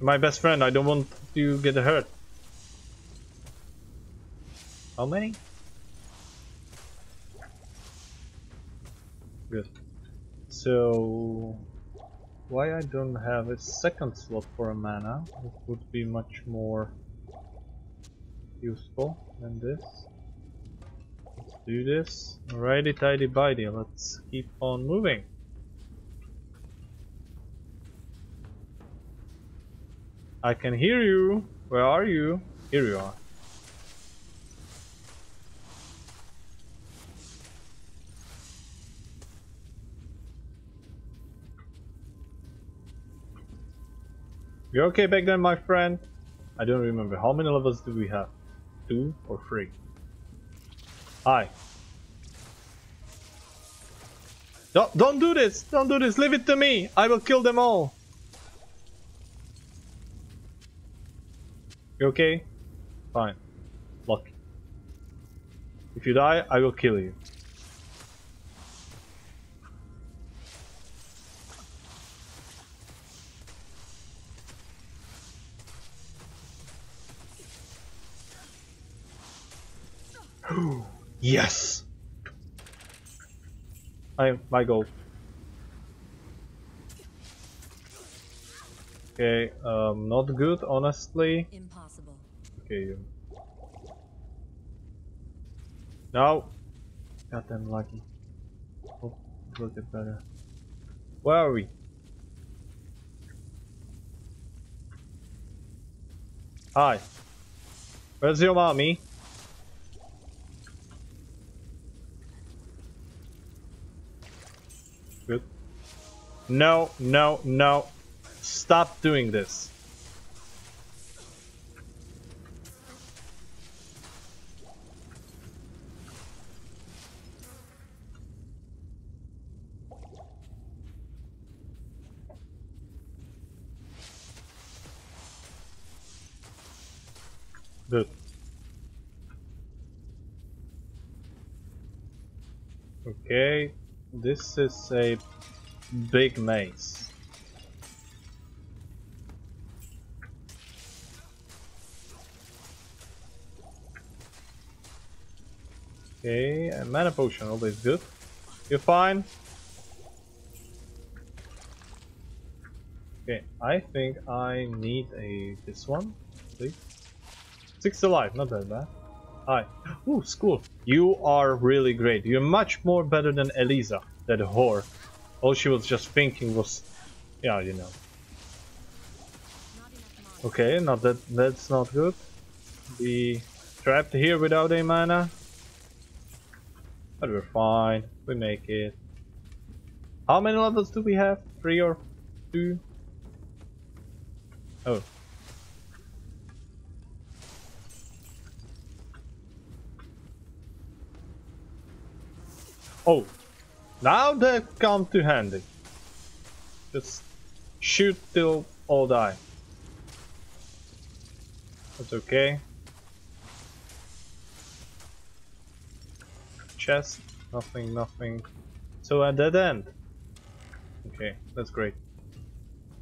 My best friend, I don't want to get hurt. How many? Good. So... why I don't have a second slot for a mana, it would be much more useful than this. Let's do this. Righty tidy bitey, let's keep on moving. I can hear you. Where are you? Here you are. You're okay back then, my friend? I don't remember. How many levels do we have? Two or three? Hi. Don't, don't do this! Don't do this! Leave it to me! I will kill them all! You okay? Fine. Lucky. If you die, I will kill you. Yes! I my goal. Okay, um, not good, honestly. Impossible. Okay. No! Goddamn lucky. Oh, look at better. Where are we? Hi. Where's your mommy? Good. No, no, no. Stop doing this. Good. Okay. This is a big maze. Okay, a mana potion, always good. You're fine. Okay, I think I need a this one. Please. Six alive, not that bad. Hi. Ooh, school. You are really great. You're much more better than Elisa, that whore. All she was just thinking was... yeah, you know. Okay, not that that's not good. Be trapped here without a mana. But we're fine. We make it. How many levels do we have? Three or two? Oh. Oh. Now they come to handy. Just shoot till all die. That's okay. Chest, nothing, nothing. So at that end. Okay, that's great.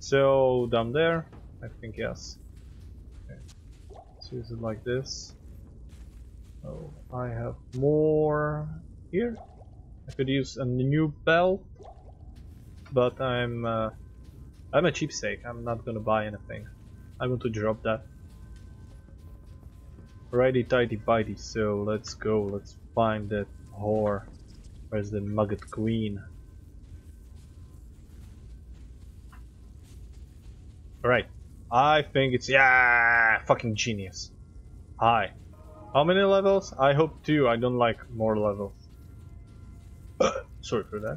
So down there, I think yes. Okay. Let's use it like this. Oh, I have more here. I could use a new belt, but I'm uh, I'm a cheapsake. I'm not gonna buy anything. I want to drop that. Righty tighty bitey. So let's go. Let's find that whore. Where's the Maggot Queen? Right. I think it's yeah, fucking genius. Hi. How many levels? I hope two. I don't like more levels. Sorry for that.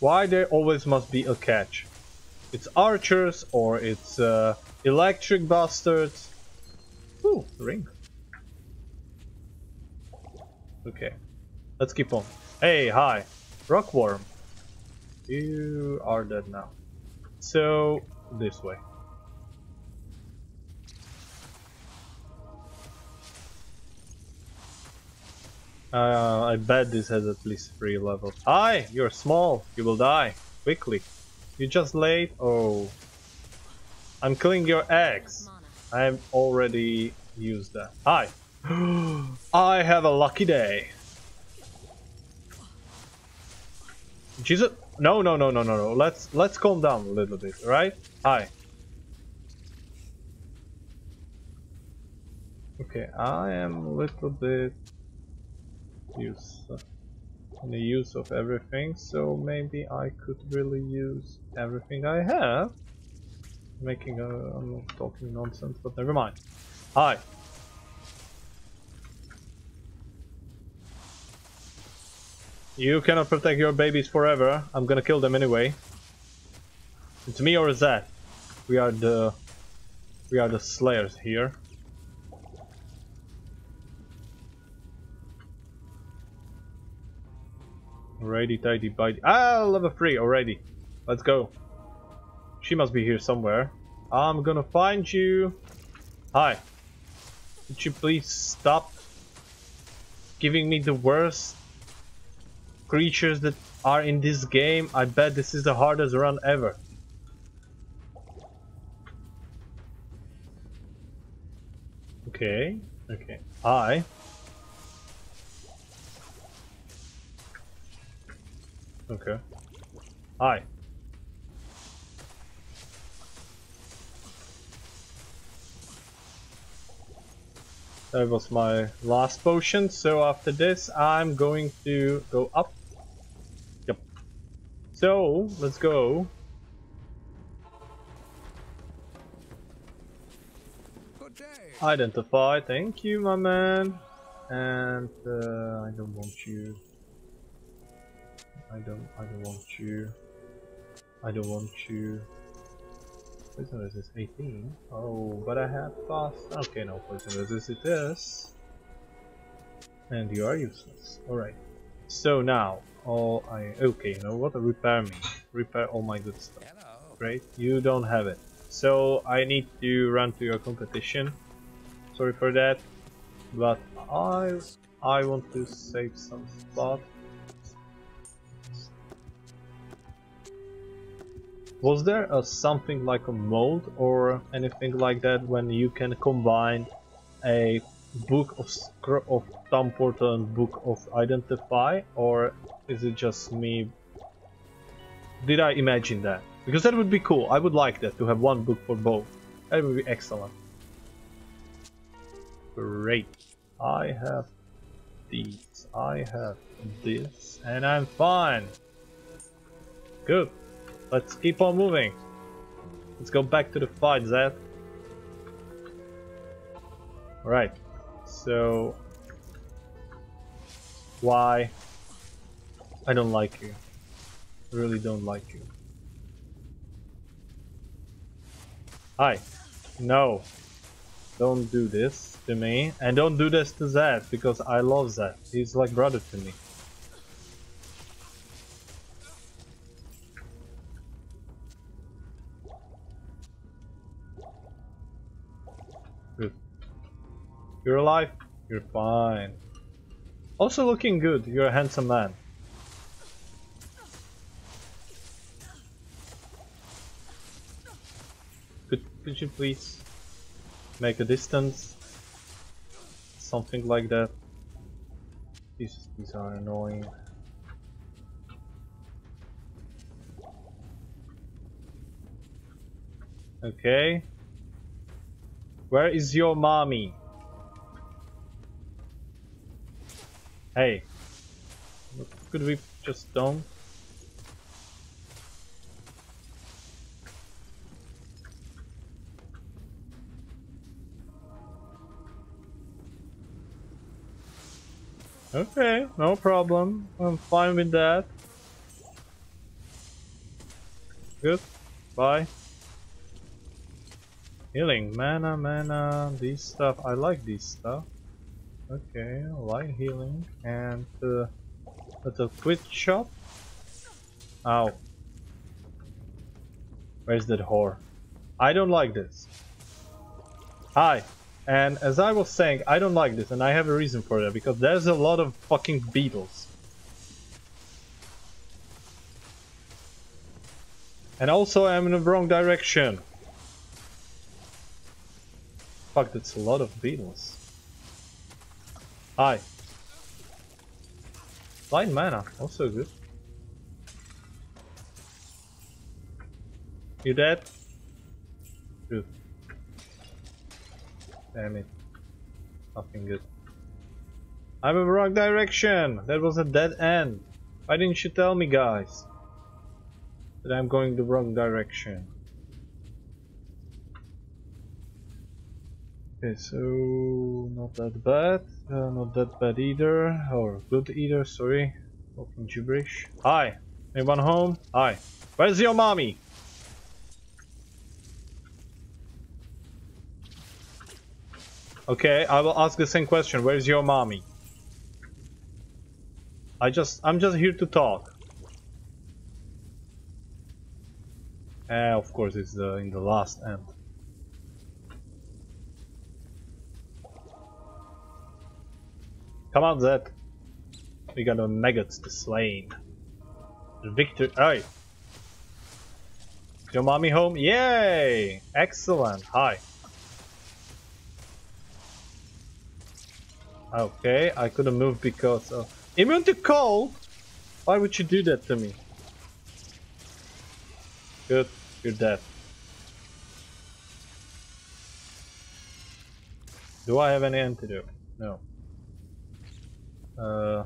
Why there always must be a catch? It's archers or it's uh, electric bastards. Ooh, ring. Okay, let's keep on. Hey, hi, rockworm. You are dead now. So this way. Uh, I bet this has at least three levels. Hi! You're small! You will die! Quickly! You're just late? Oh... I'm killing your eggs! I've already used that. Hi! I have a lucky day! Jesus! No, no, no, no, no, no. Let's, let's calm down a little bit, right? Hi! Okay, I am a little bit... use uh, in the use of everything, so maybe I could really use everything I have. Making a I'm not talking nonsense, but never mind. Hi. You cannot protect your babies forever. I'm gonna kill them anyway. It's me or Zed. We are the we are the slayers here. Alrighty, tidy, bitey. Ah, level three already. Let's go. She must be here somewhere. I'm gonna find you. Hi. Could you please stop giving me the worst creatures that are in this game? I bet this is the hardest run ever. Okay. Okay. Hi. Okay. Hi. That was my last potion, so after this I'm going to go up. Yep. So, let's go. Identify, thank you my man. And uh, I don't want you. I don't, I don't want you. I don't want you. Poison resist eighteen. Oh, but I have fast. Okay, no, poison resist it is. And you are useless. Alright. So now, all I. Okay, you know what? Repair me. Repair all my good stuff. Hello. Great. You don't have it. So I need to run to your competition. Sorry for that. But I. I want to save some spot. Was there a something like a mold or anything like that when you can combine a book of of Tom Porter and book of Identify, or is it just me? Did I imagine that? Because that would be cool. I would like that, to have one book for both. That would be excellent. Great. I have these. I have this, and I'm fine. Good. Let's keep on moving. Let's go back to the fight, Zed. Alright. So Why? I don't like you. I really don't like you. Hi. No. Don't do this to me, and don't do this to Zed, because I love Zed. He's like brother to me. Good. You're alive? You're fine. Also looking good, you're a handsome man. Could, could you please make a distance? Something like that. Jesus, these are annoying. Okay. Where is your mommy? Hey, could we just don't? Okay, no problem. I'm fine with that. Good. Bye. Healing, mana, mana, these stuff. I like these stuff. Okay, light healing, and uh, that's a quick shop. Ow. Where's that whore? I don't like this. Hi. And as I was saying, I don't like this, and I have a reason for that, because there's a lot of fucking beetles. And also I'm in the wrong direction. Fuck, that's a lot of beetles. Hi. Blind mana, also good. You dead? Good. Damn it. Nothing good. I'm in the wrong direction! That was a dead end. Why didn't you tell me, guys? That I'm going the wrong direction. Okay, so not that bad, uh, not that bad either, or good either, sorry, talking gibberish. Hi, anyone home? Hi, where's your mommy? Okay, I will ask the same question, where's your mommy? I just, I'm just here to talk. Uh, of course it's uh, in the last end. Come on, Zed. We got the maggots to slay. The victor. Hey! Is your mommy home? Yay! Excellent. Hi. Okay, I couldn't move because of. Immune to cold? Why would you do that to me? Good. You're dead. Do I have any antidote? No. Uh,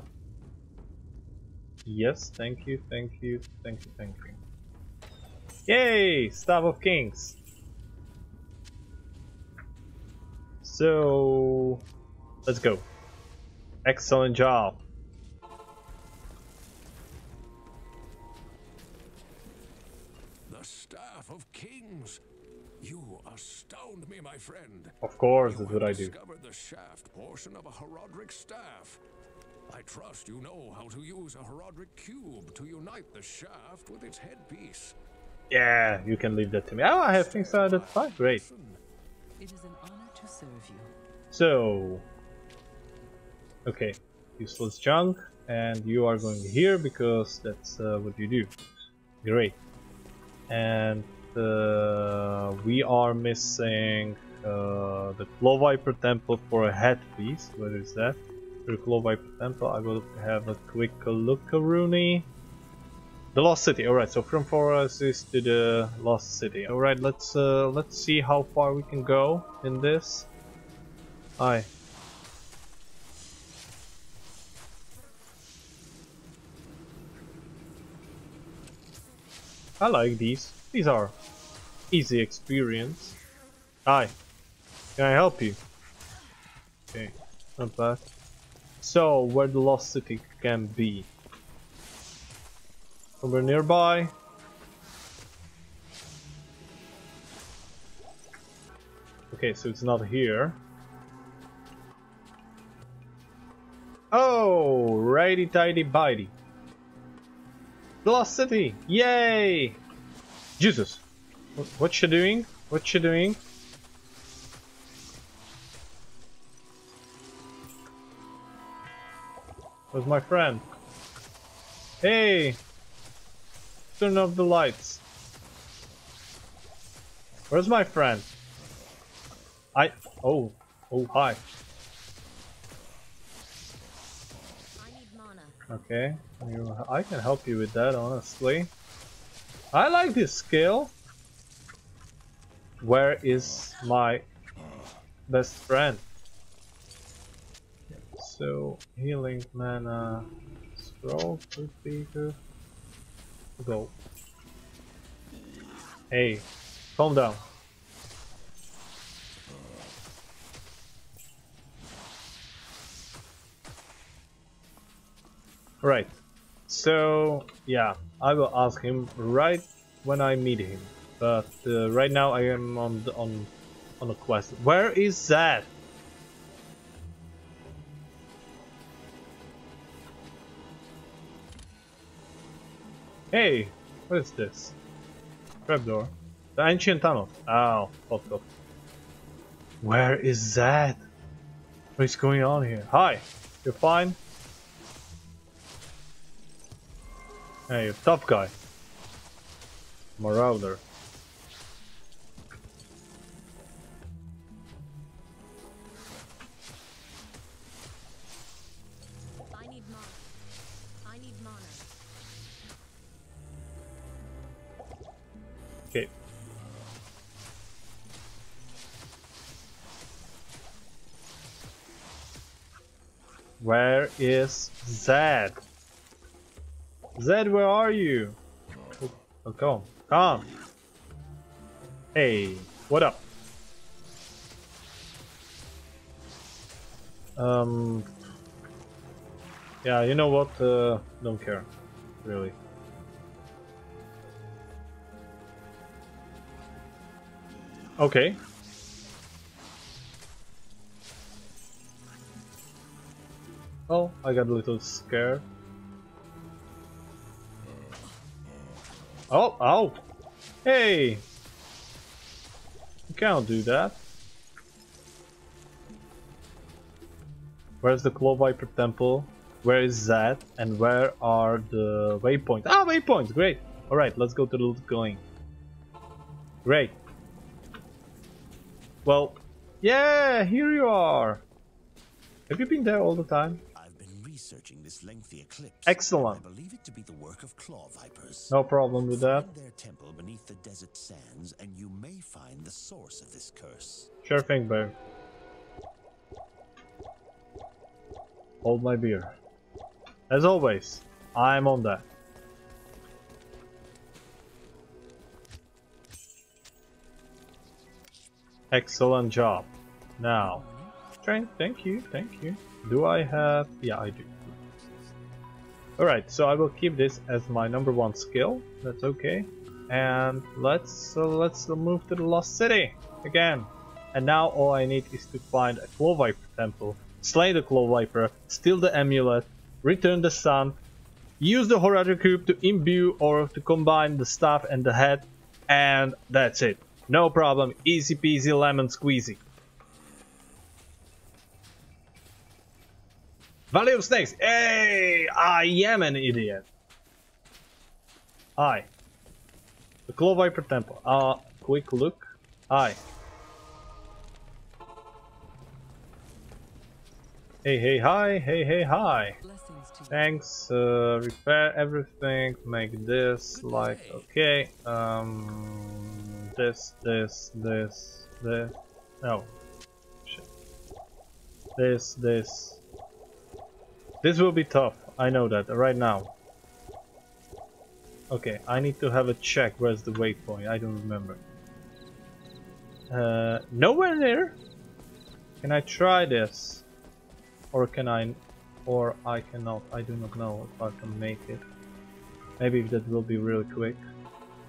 yes, thank you, thank you, thank you, thank you. Yay! Staff of Kings! So, let's go. Excellent job. The Staff of Kings! You astound me, my friend. Of course, that's what I do. You discovered the shaft portion of a Herodric staff. I trust you know how to use a Herodric cube to unite the shaft with its headpiece. Yeah, you can leave that to me. Oh, I have things out of that. Great. It is an honor to serve you. So, okay, useless junk, and you are going here because that's uh, what you do. Great. And uh, we are missing uh, the Claw Viper Temple for a headpiece. Where is that? The Claw Viper Temple. I will have a quick look, Rooney. The Lost City. All right. So from Power Oasis to the Lost City. All right. Let's uh, let's see how far we can go in this. Aye. I like these. These are easy experience. Hi. Can I help you? Okay. Not bad. So, where the Lost City can be. Somewhere nearby. Okay, so it's not here. Oh, righty tidy bitey. The Lost City! Yay! Jesus! What you doing? What you doing? Where's my friend? Hey! Turn off the lights. Where's my friend? I... Oh. Oh, hi. Okay, I can help you with that, honestly. I like this skill. Where is my best friend? So, healing mana scroll could be good. Go. Hey, calm down. Right, so yeah, I will ask him right when I meet him, but uh, right now I am on the, on on a quest. Where is that? Hey, what is this? Trapdoor. The ancient tunnel. Ow, fucked up. Where is that? What is going on here? Hi, you're fine. Hey, top guy. Marauder. I need mana. I need mana. Okay. Where is Zed? Zed, where are you? Oh, oh, come, come. Hey, what up? Um. Yeah, you know what? Uh, don't care, really. Okay. Oh, I got a little scared. Oh, ow! Hey! You can't do that. Where's the Claw Viper Temple? Where is that? And where are the waypoints? Ah, waypoints! Great! Alright, let's go to the Lut Gholein. Great. Well, yeah, here you are! Have you been there all the time? Researching this lengthy eclipse. Excellent. I believe it to be the work of claw vipers. No problem with that. Find their temple beneath the desert sands, and you may find the source of this curse. Sure thing, babe. Hold my beer. As always, I'm on that. Excellent job. Now, train. Thank you. Thank you. Do I have... yeah, I do. Alright, so I will keep this as my number one skill. That's okay. And let's uh, let's move to the Lost City again. And now all I need is to find a Claw Viper temple, slay the Claw Viper, steal the amulet, return the sun, use the Horadrim cube to imbue or to combine the staff and the head, and that's it. No problem. Easy peasy lemon squeezy. Valley of Snakes! Hey! I am an idiot! Hi. The Claw Viper Temple. Uh, quick look. Hi. Hey, hey, hi. Hey, hey, hi. Thanks. Uh, repair everything. Make this like... okay. Um... This, this, this, this... no. Shit. This, this... this will be tough, I know that, right now. Okay, I need to have a check, where's the waypoint, I don't remember. Uh, nowhere near? Can I try this? Or can I... or I cannot, I do not know if I can make it. Maybe that will be real quick,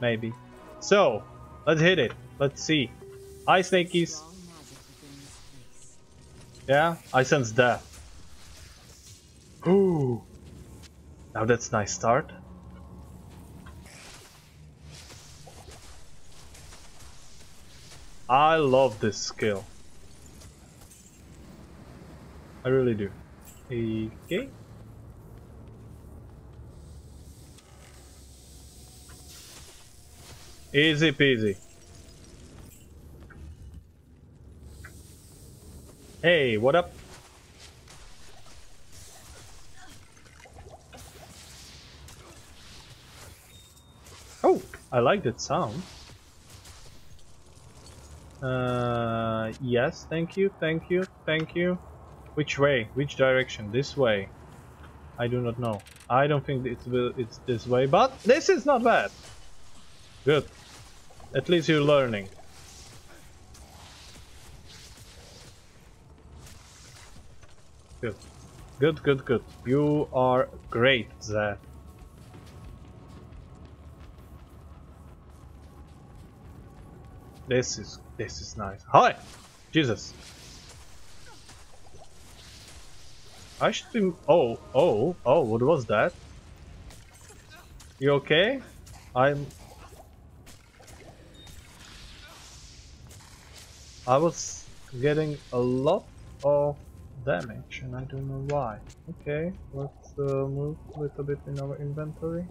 maybe. So, let's hit it, let's see. Hi snakies! Yeah, I sense death. Ooh! Now that's a nice start. I love this skill. I really do. Okay. Easy peasy. Hey, what up? Oh, I like that sound. Uh, yes, thank you, thank you, thank you. Which way? Which direction? This way? I do not know. I don't think it will, it's this way, but this is not bad. Good. At least you're learning. Good. Good, good, good. You are great, Zed. This is, this is nice. Hi! Jesus. I should be... Oh, oh, oh, what was that? You okay? I'm... I was getting a lot of damage and I don't know why. Okay, let's uh, move a little bit in our inventory.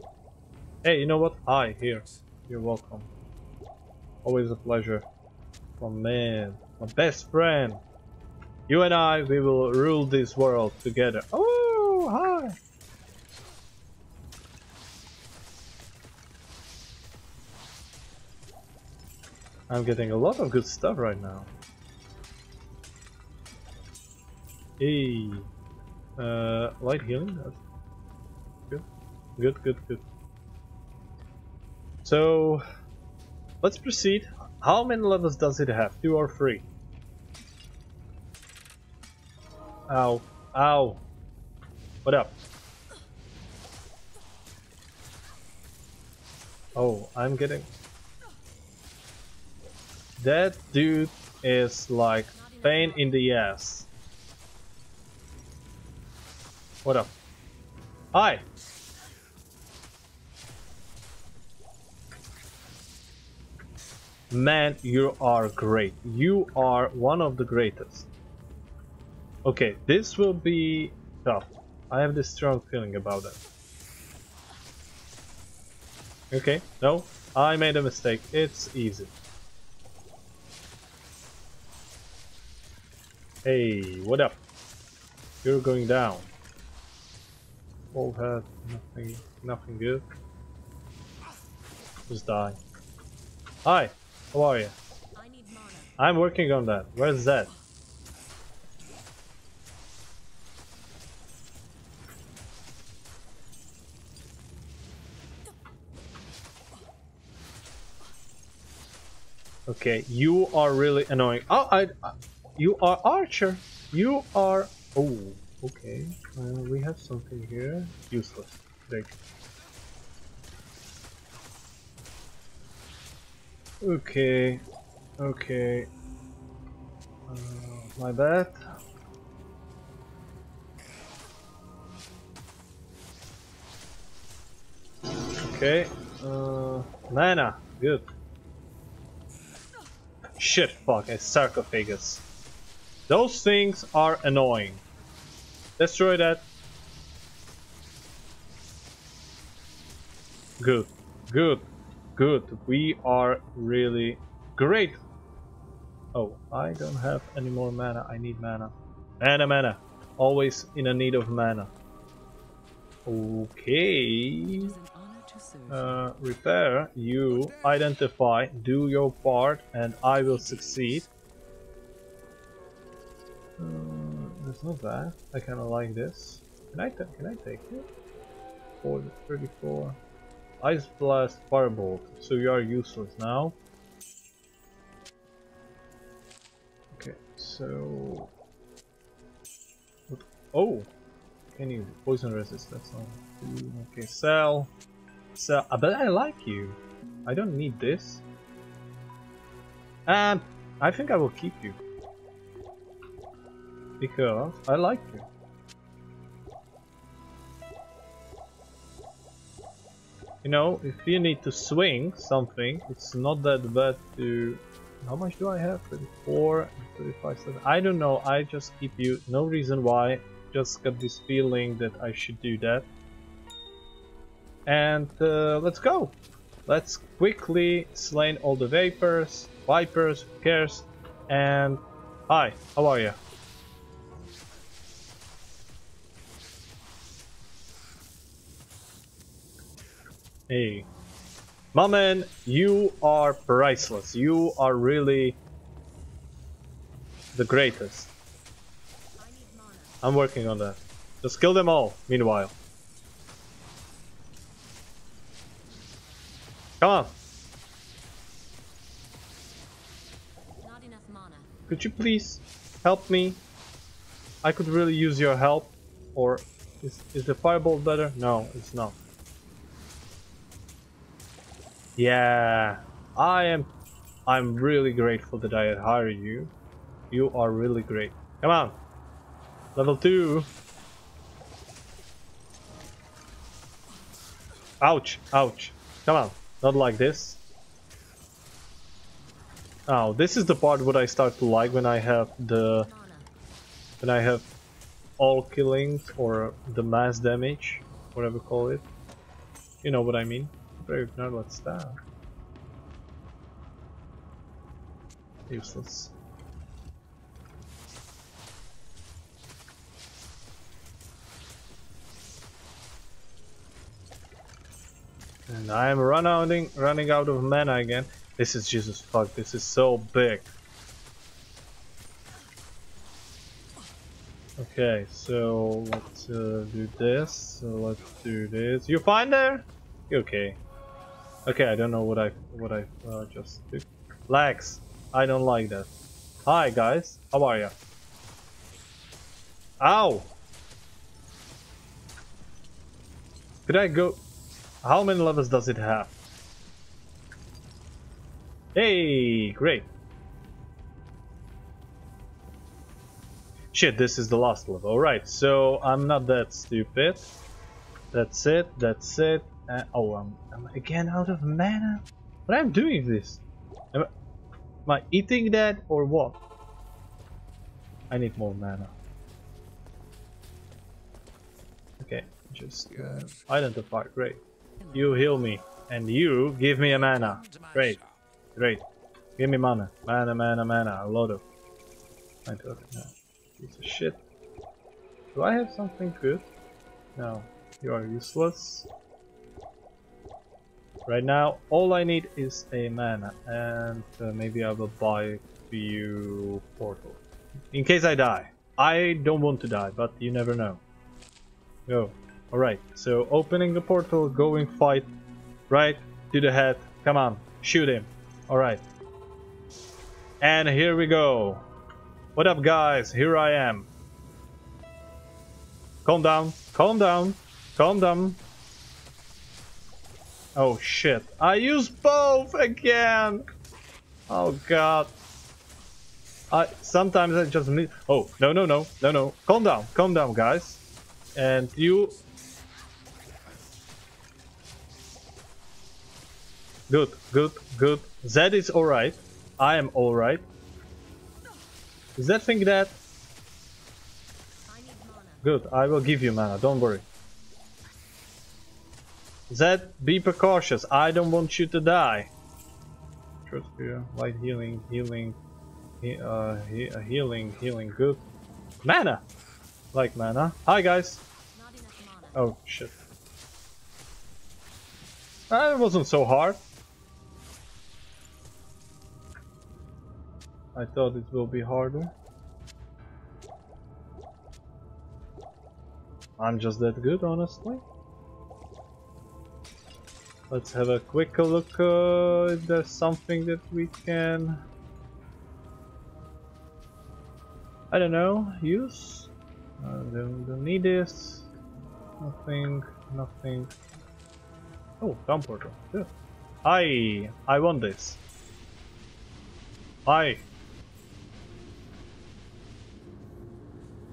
Hey, you know what? Hi, here. You're welcome. Always a pleasure. Oh man, my best friend. You and I, we will rule this world together. Oh, hi! I'm getting a lot of good stuff right now. Hey, uh, light healing. Good, good, good, good. So, let's proceed. How many levels does it have? Two or three? Ow, ow. What up? Oh, I'm getting... That dude is like pain in the ass. What up? Hi! Man, you are great. You are one of the greatest. Okay, this will be tough. I have this strong feeling about that. Okay, no, I made a mistake. It's easy. Hey, what up? You're going down. Old head, nothing, nothing good. Just die. Hi, how are you? I need mana. I'm working on that. Where's that? Okay, you are really annoying. Oh, I. I You are Archer! You are... Oh, okay. Uh, we have something here. Useless. Big. Okay. Okay. Uh, my bad. Okay. Uh, mana. Good. Shit, fuck. A sarcophagus. Those things are annoying. Destroy that. Good, good, good. We are really great. Oh, I don't have any more mana. I need mana. Mana, mana. Always in a need of mana. Okay. Uh, repair. You identify. Do your part and I will succeed. Um, that's not bad. I kind of like this. Can I take? Can I take it? four thirty-four. Ice blast, firebolt. So you are useless now. Okay. So. Oh. any poison resist, that's all. Okay, sell. Sell. Uh, but I like you. I don't need this. And I think I will keep you. Because I like you. You know, if you need to swing something, it's not that bad to... How much do I have? thirty-four, thirty-five, seven. I don't know, I just keep you. No reason why. Just got this feeling that I should do that. And uh, let's go! Let's quickly slay all the vapors, vipers, who cares? And... Hi, how are you? Hey, my man, you are priceless. You are really the greatest. I'm working on that. Just kill them all, meanwhile. Come on. Not enough mana. Could you please help me? I could really use your help. Or is, is the fireball better? No, it's not. Yeah, I am. I'm really grateful that I hired you. You are really great. Come on, level two. Ouch! Ouch! Come on, not like this. Oh, this is the part what I start to like when I have the when I have all killings or the mass damage, whatever you call it. You know what I mean. Brave, now let's down. Useless. And I am running, running out of mana again. This is Jesus fuck. This is so big. Okay, so let's uh, do this. So let's do this. You fine there? You okay? Okay, I don't know what I what I uh, just did. Lags, I don't like that. Hi guys, how are ya? Ow! Could I go? How many levels does it have? Hey, great! Shit, this is the last level. Alright, so I'm not that stupid. That's it, that's it. Uh, oh, I'm, I'm again out of mana? What am I doing this? Am I, am I eating that or what? I need more mana. Okay, just uh, identify, great. You heal me and you give me a mana. Great, great. Give me mana. Mana, mana, mana, a lot of. I don't know. Piece of shit. Do I have something good? No, you are useless. Right now, all I need is a mana, and uh, maybe I will buy a few portals. In case I die. I don't want to die, but you never know. Go. Alright, so opening the portal, going fight, right to the head. Come on, shoot him. Alright. And here we go. What up, guys? Here I am. Calm down, calm down, calm down. Oh shit, I use both again! Oh god. I sometimes I just need. Oh, no, no, no, no, no. Calm down, calm down, guys. And you. Good, good, good. Zed is alright. I am alright. Is that thing that? Good, I will give you mana, don't worry. Zed, be precautious. I don't want you to die. Trust you. Light healing, healing, he, uh, he, uh, healing, healing. Good. Mana! Like mana. Hi, guys. Not enough mana. Oh, shit. That wasn't so hard. I thought it will be harder. I'm just that good, honestly. Let's have a quick look uh, if there's something that we can, I don't know, use. I don't, don't need this. Nothing, nothing. Oh, down portal. Yeah. Hi! I want this. Hi!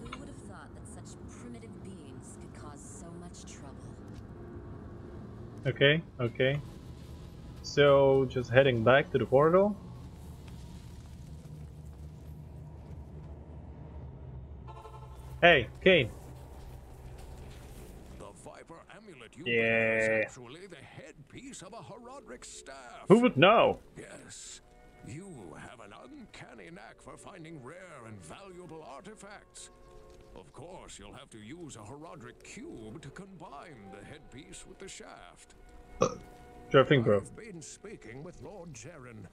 Who would have thought that such primitive beings could cause so much trouble? Okay, okay. So, just heading back to the portal. Hey, Kane! Yeah. Actually the headpiece of a Herodric staff. Who would know? Yes. You have an uncanny knack for finding rare and valuable artifacts. Of course, you'll have to use a Herodric cube to combine the headpiece with the shaft. Sure thing, bro. I've been speaking with Lord Jerhyn,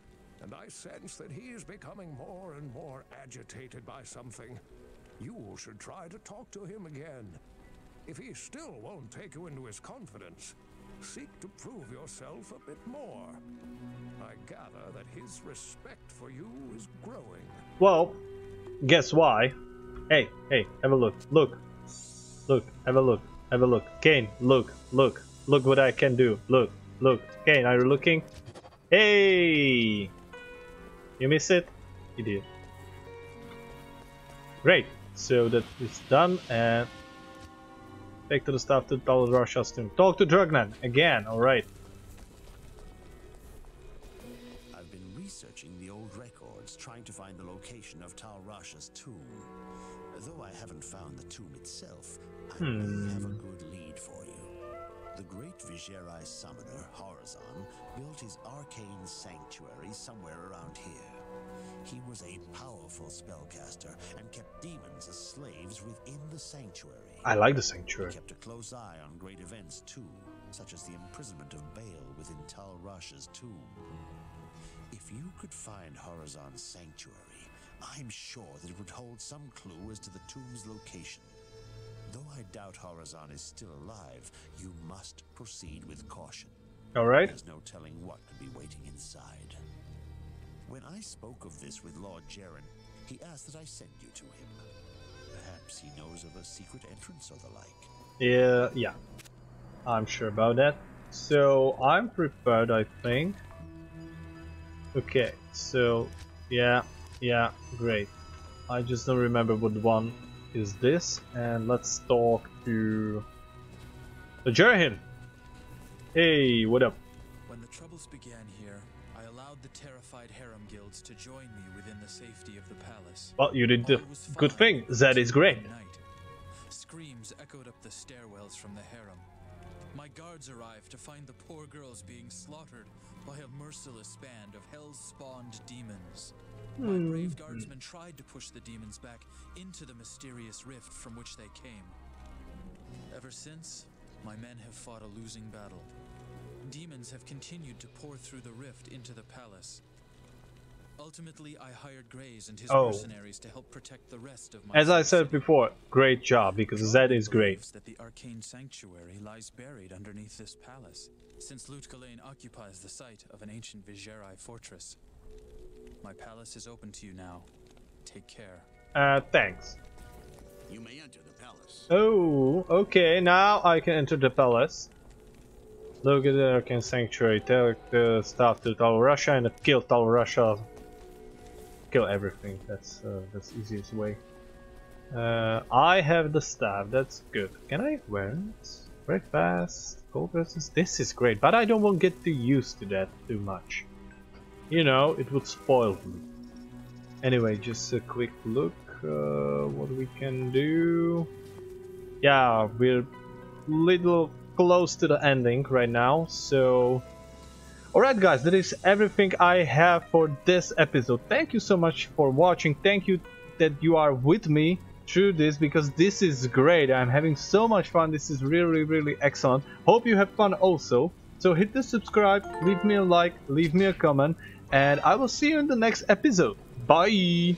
and I sense that he is becoming more and more agitated by something. You should try to talk to him again. If he still won't take you into his confidence, seek to prove yourself a bit more. I gather that his respect for you is growing. Well, guess why? Hey, hey, have a look, look, look, have a look, have a look. Kane, look, look, look what I can do. Look, look, Kane, are you looking? Hey! You miss it? Idiot. Great, so that is done and... Back to the staff to Tal Rasha's tomb. Talk to Drognan again, alright. I've been researching the old records, trying to find the location of Tal Rasha's tomb. Though I haven't found the tomb itself, I hmm. may have a good lead for you. The great Vizjerai summoner, Horazon, built his Arcane Sanctuary somewhere around here. He was a powerful spellcaster and kept demons as slaves within the sanctuary. I like the sanctuary. He kept a close eye on great events too, such as the imprisonment of Baal within Tal Rasha's tomb. If you could find Horazon's sanctuary, I'm sure that it would hold some clue as to the tomb's location. Though I doubt Horazon is still alive, you must proceed with caution. All right. There's no telling what could be waiting inside. When I spoke of this with Lord Jerhyn, he asked that I send you to him. Perhaps he knows of a secret entrance or the like. Yeah, yeah. I'm sure about that. So, I'm prepared, I think. Okay, so, yeah, yeah, great. I just don't remember what one is this. And let's talk to... the Jerhyn! Hey, what up? When the troubles began here, I allowed the terrified harem guilds to join me within the safety of the palace. Well, you did the good thing. Zed is great. Night. Screams echoed up the stairwells from the harem. My guards arrived to find the poor girls being slaughtered by a merciless band of hell-spawned demons. My mm. brave guardsmen tried to push the demons back into the mysterious rift from which they came. Ever since, my men have fought a losing battle. Demons have continued to pour through the rift into the palace. Ultimately, I hired Greiz and his oh. mercenaries to help protect the rest of my As I said before, great job, because Zed is great. That the Arcane Sanctuary lies buried underneath this palace, since Lut Gholein occupies the site of an ancient Vizjerai fortress. My palace is open to you now. Take care. Uh, thanks. You may enter the palace. Oh, okay, now I can enter the palace. Look at the Arcane Sanctuary, tell the staff to Tal Rasha and kill Tal Rasha. Kill everything, that's uh, that's the easiest way. Uh, I have the staff, that's good. Can I wear it? Breakfast, cold presents, this is great, but I don't want to get too used to that too much. You know, it would spoil me. Anyway, just a quick look, uh, what we can do. Yeah, we're little... close to the ending right now, so alright guys, that is everything I have for this episode. Thank you so much for watching. Thank you that you are with me through this, because this is great. I'm having so much fun. This is really really excellent. Hope you have fun also. So hit the subscribe, leave me a like, leave me a comment, and I will see you in the next episode. Bye.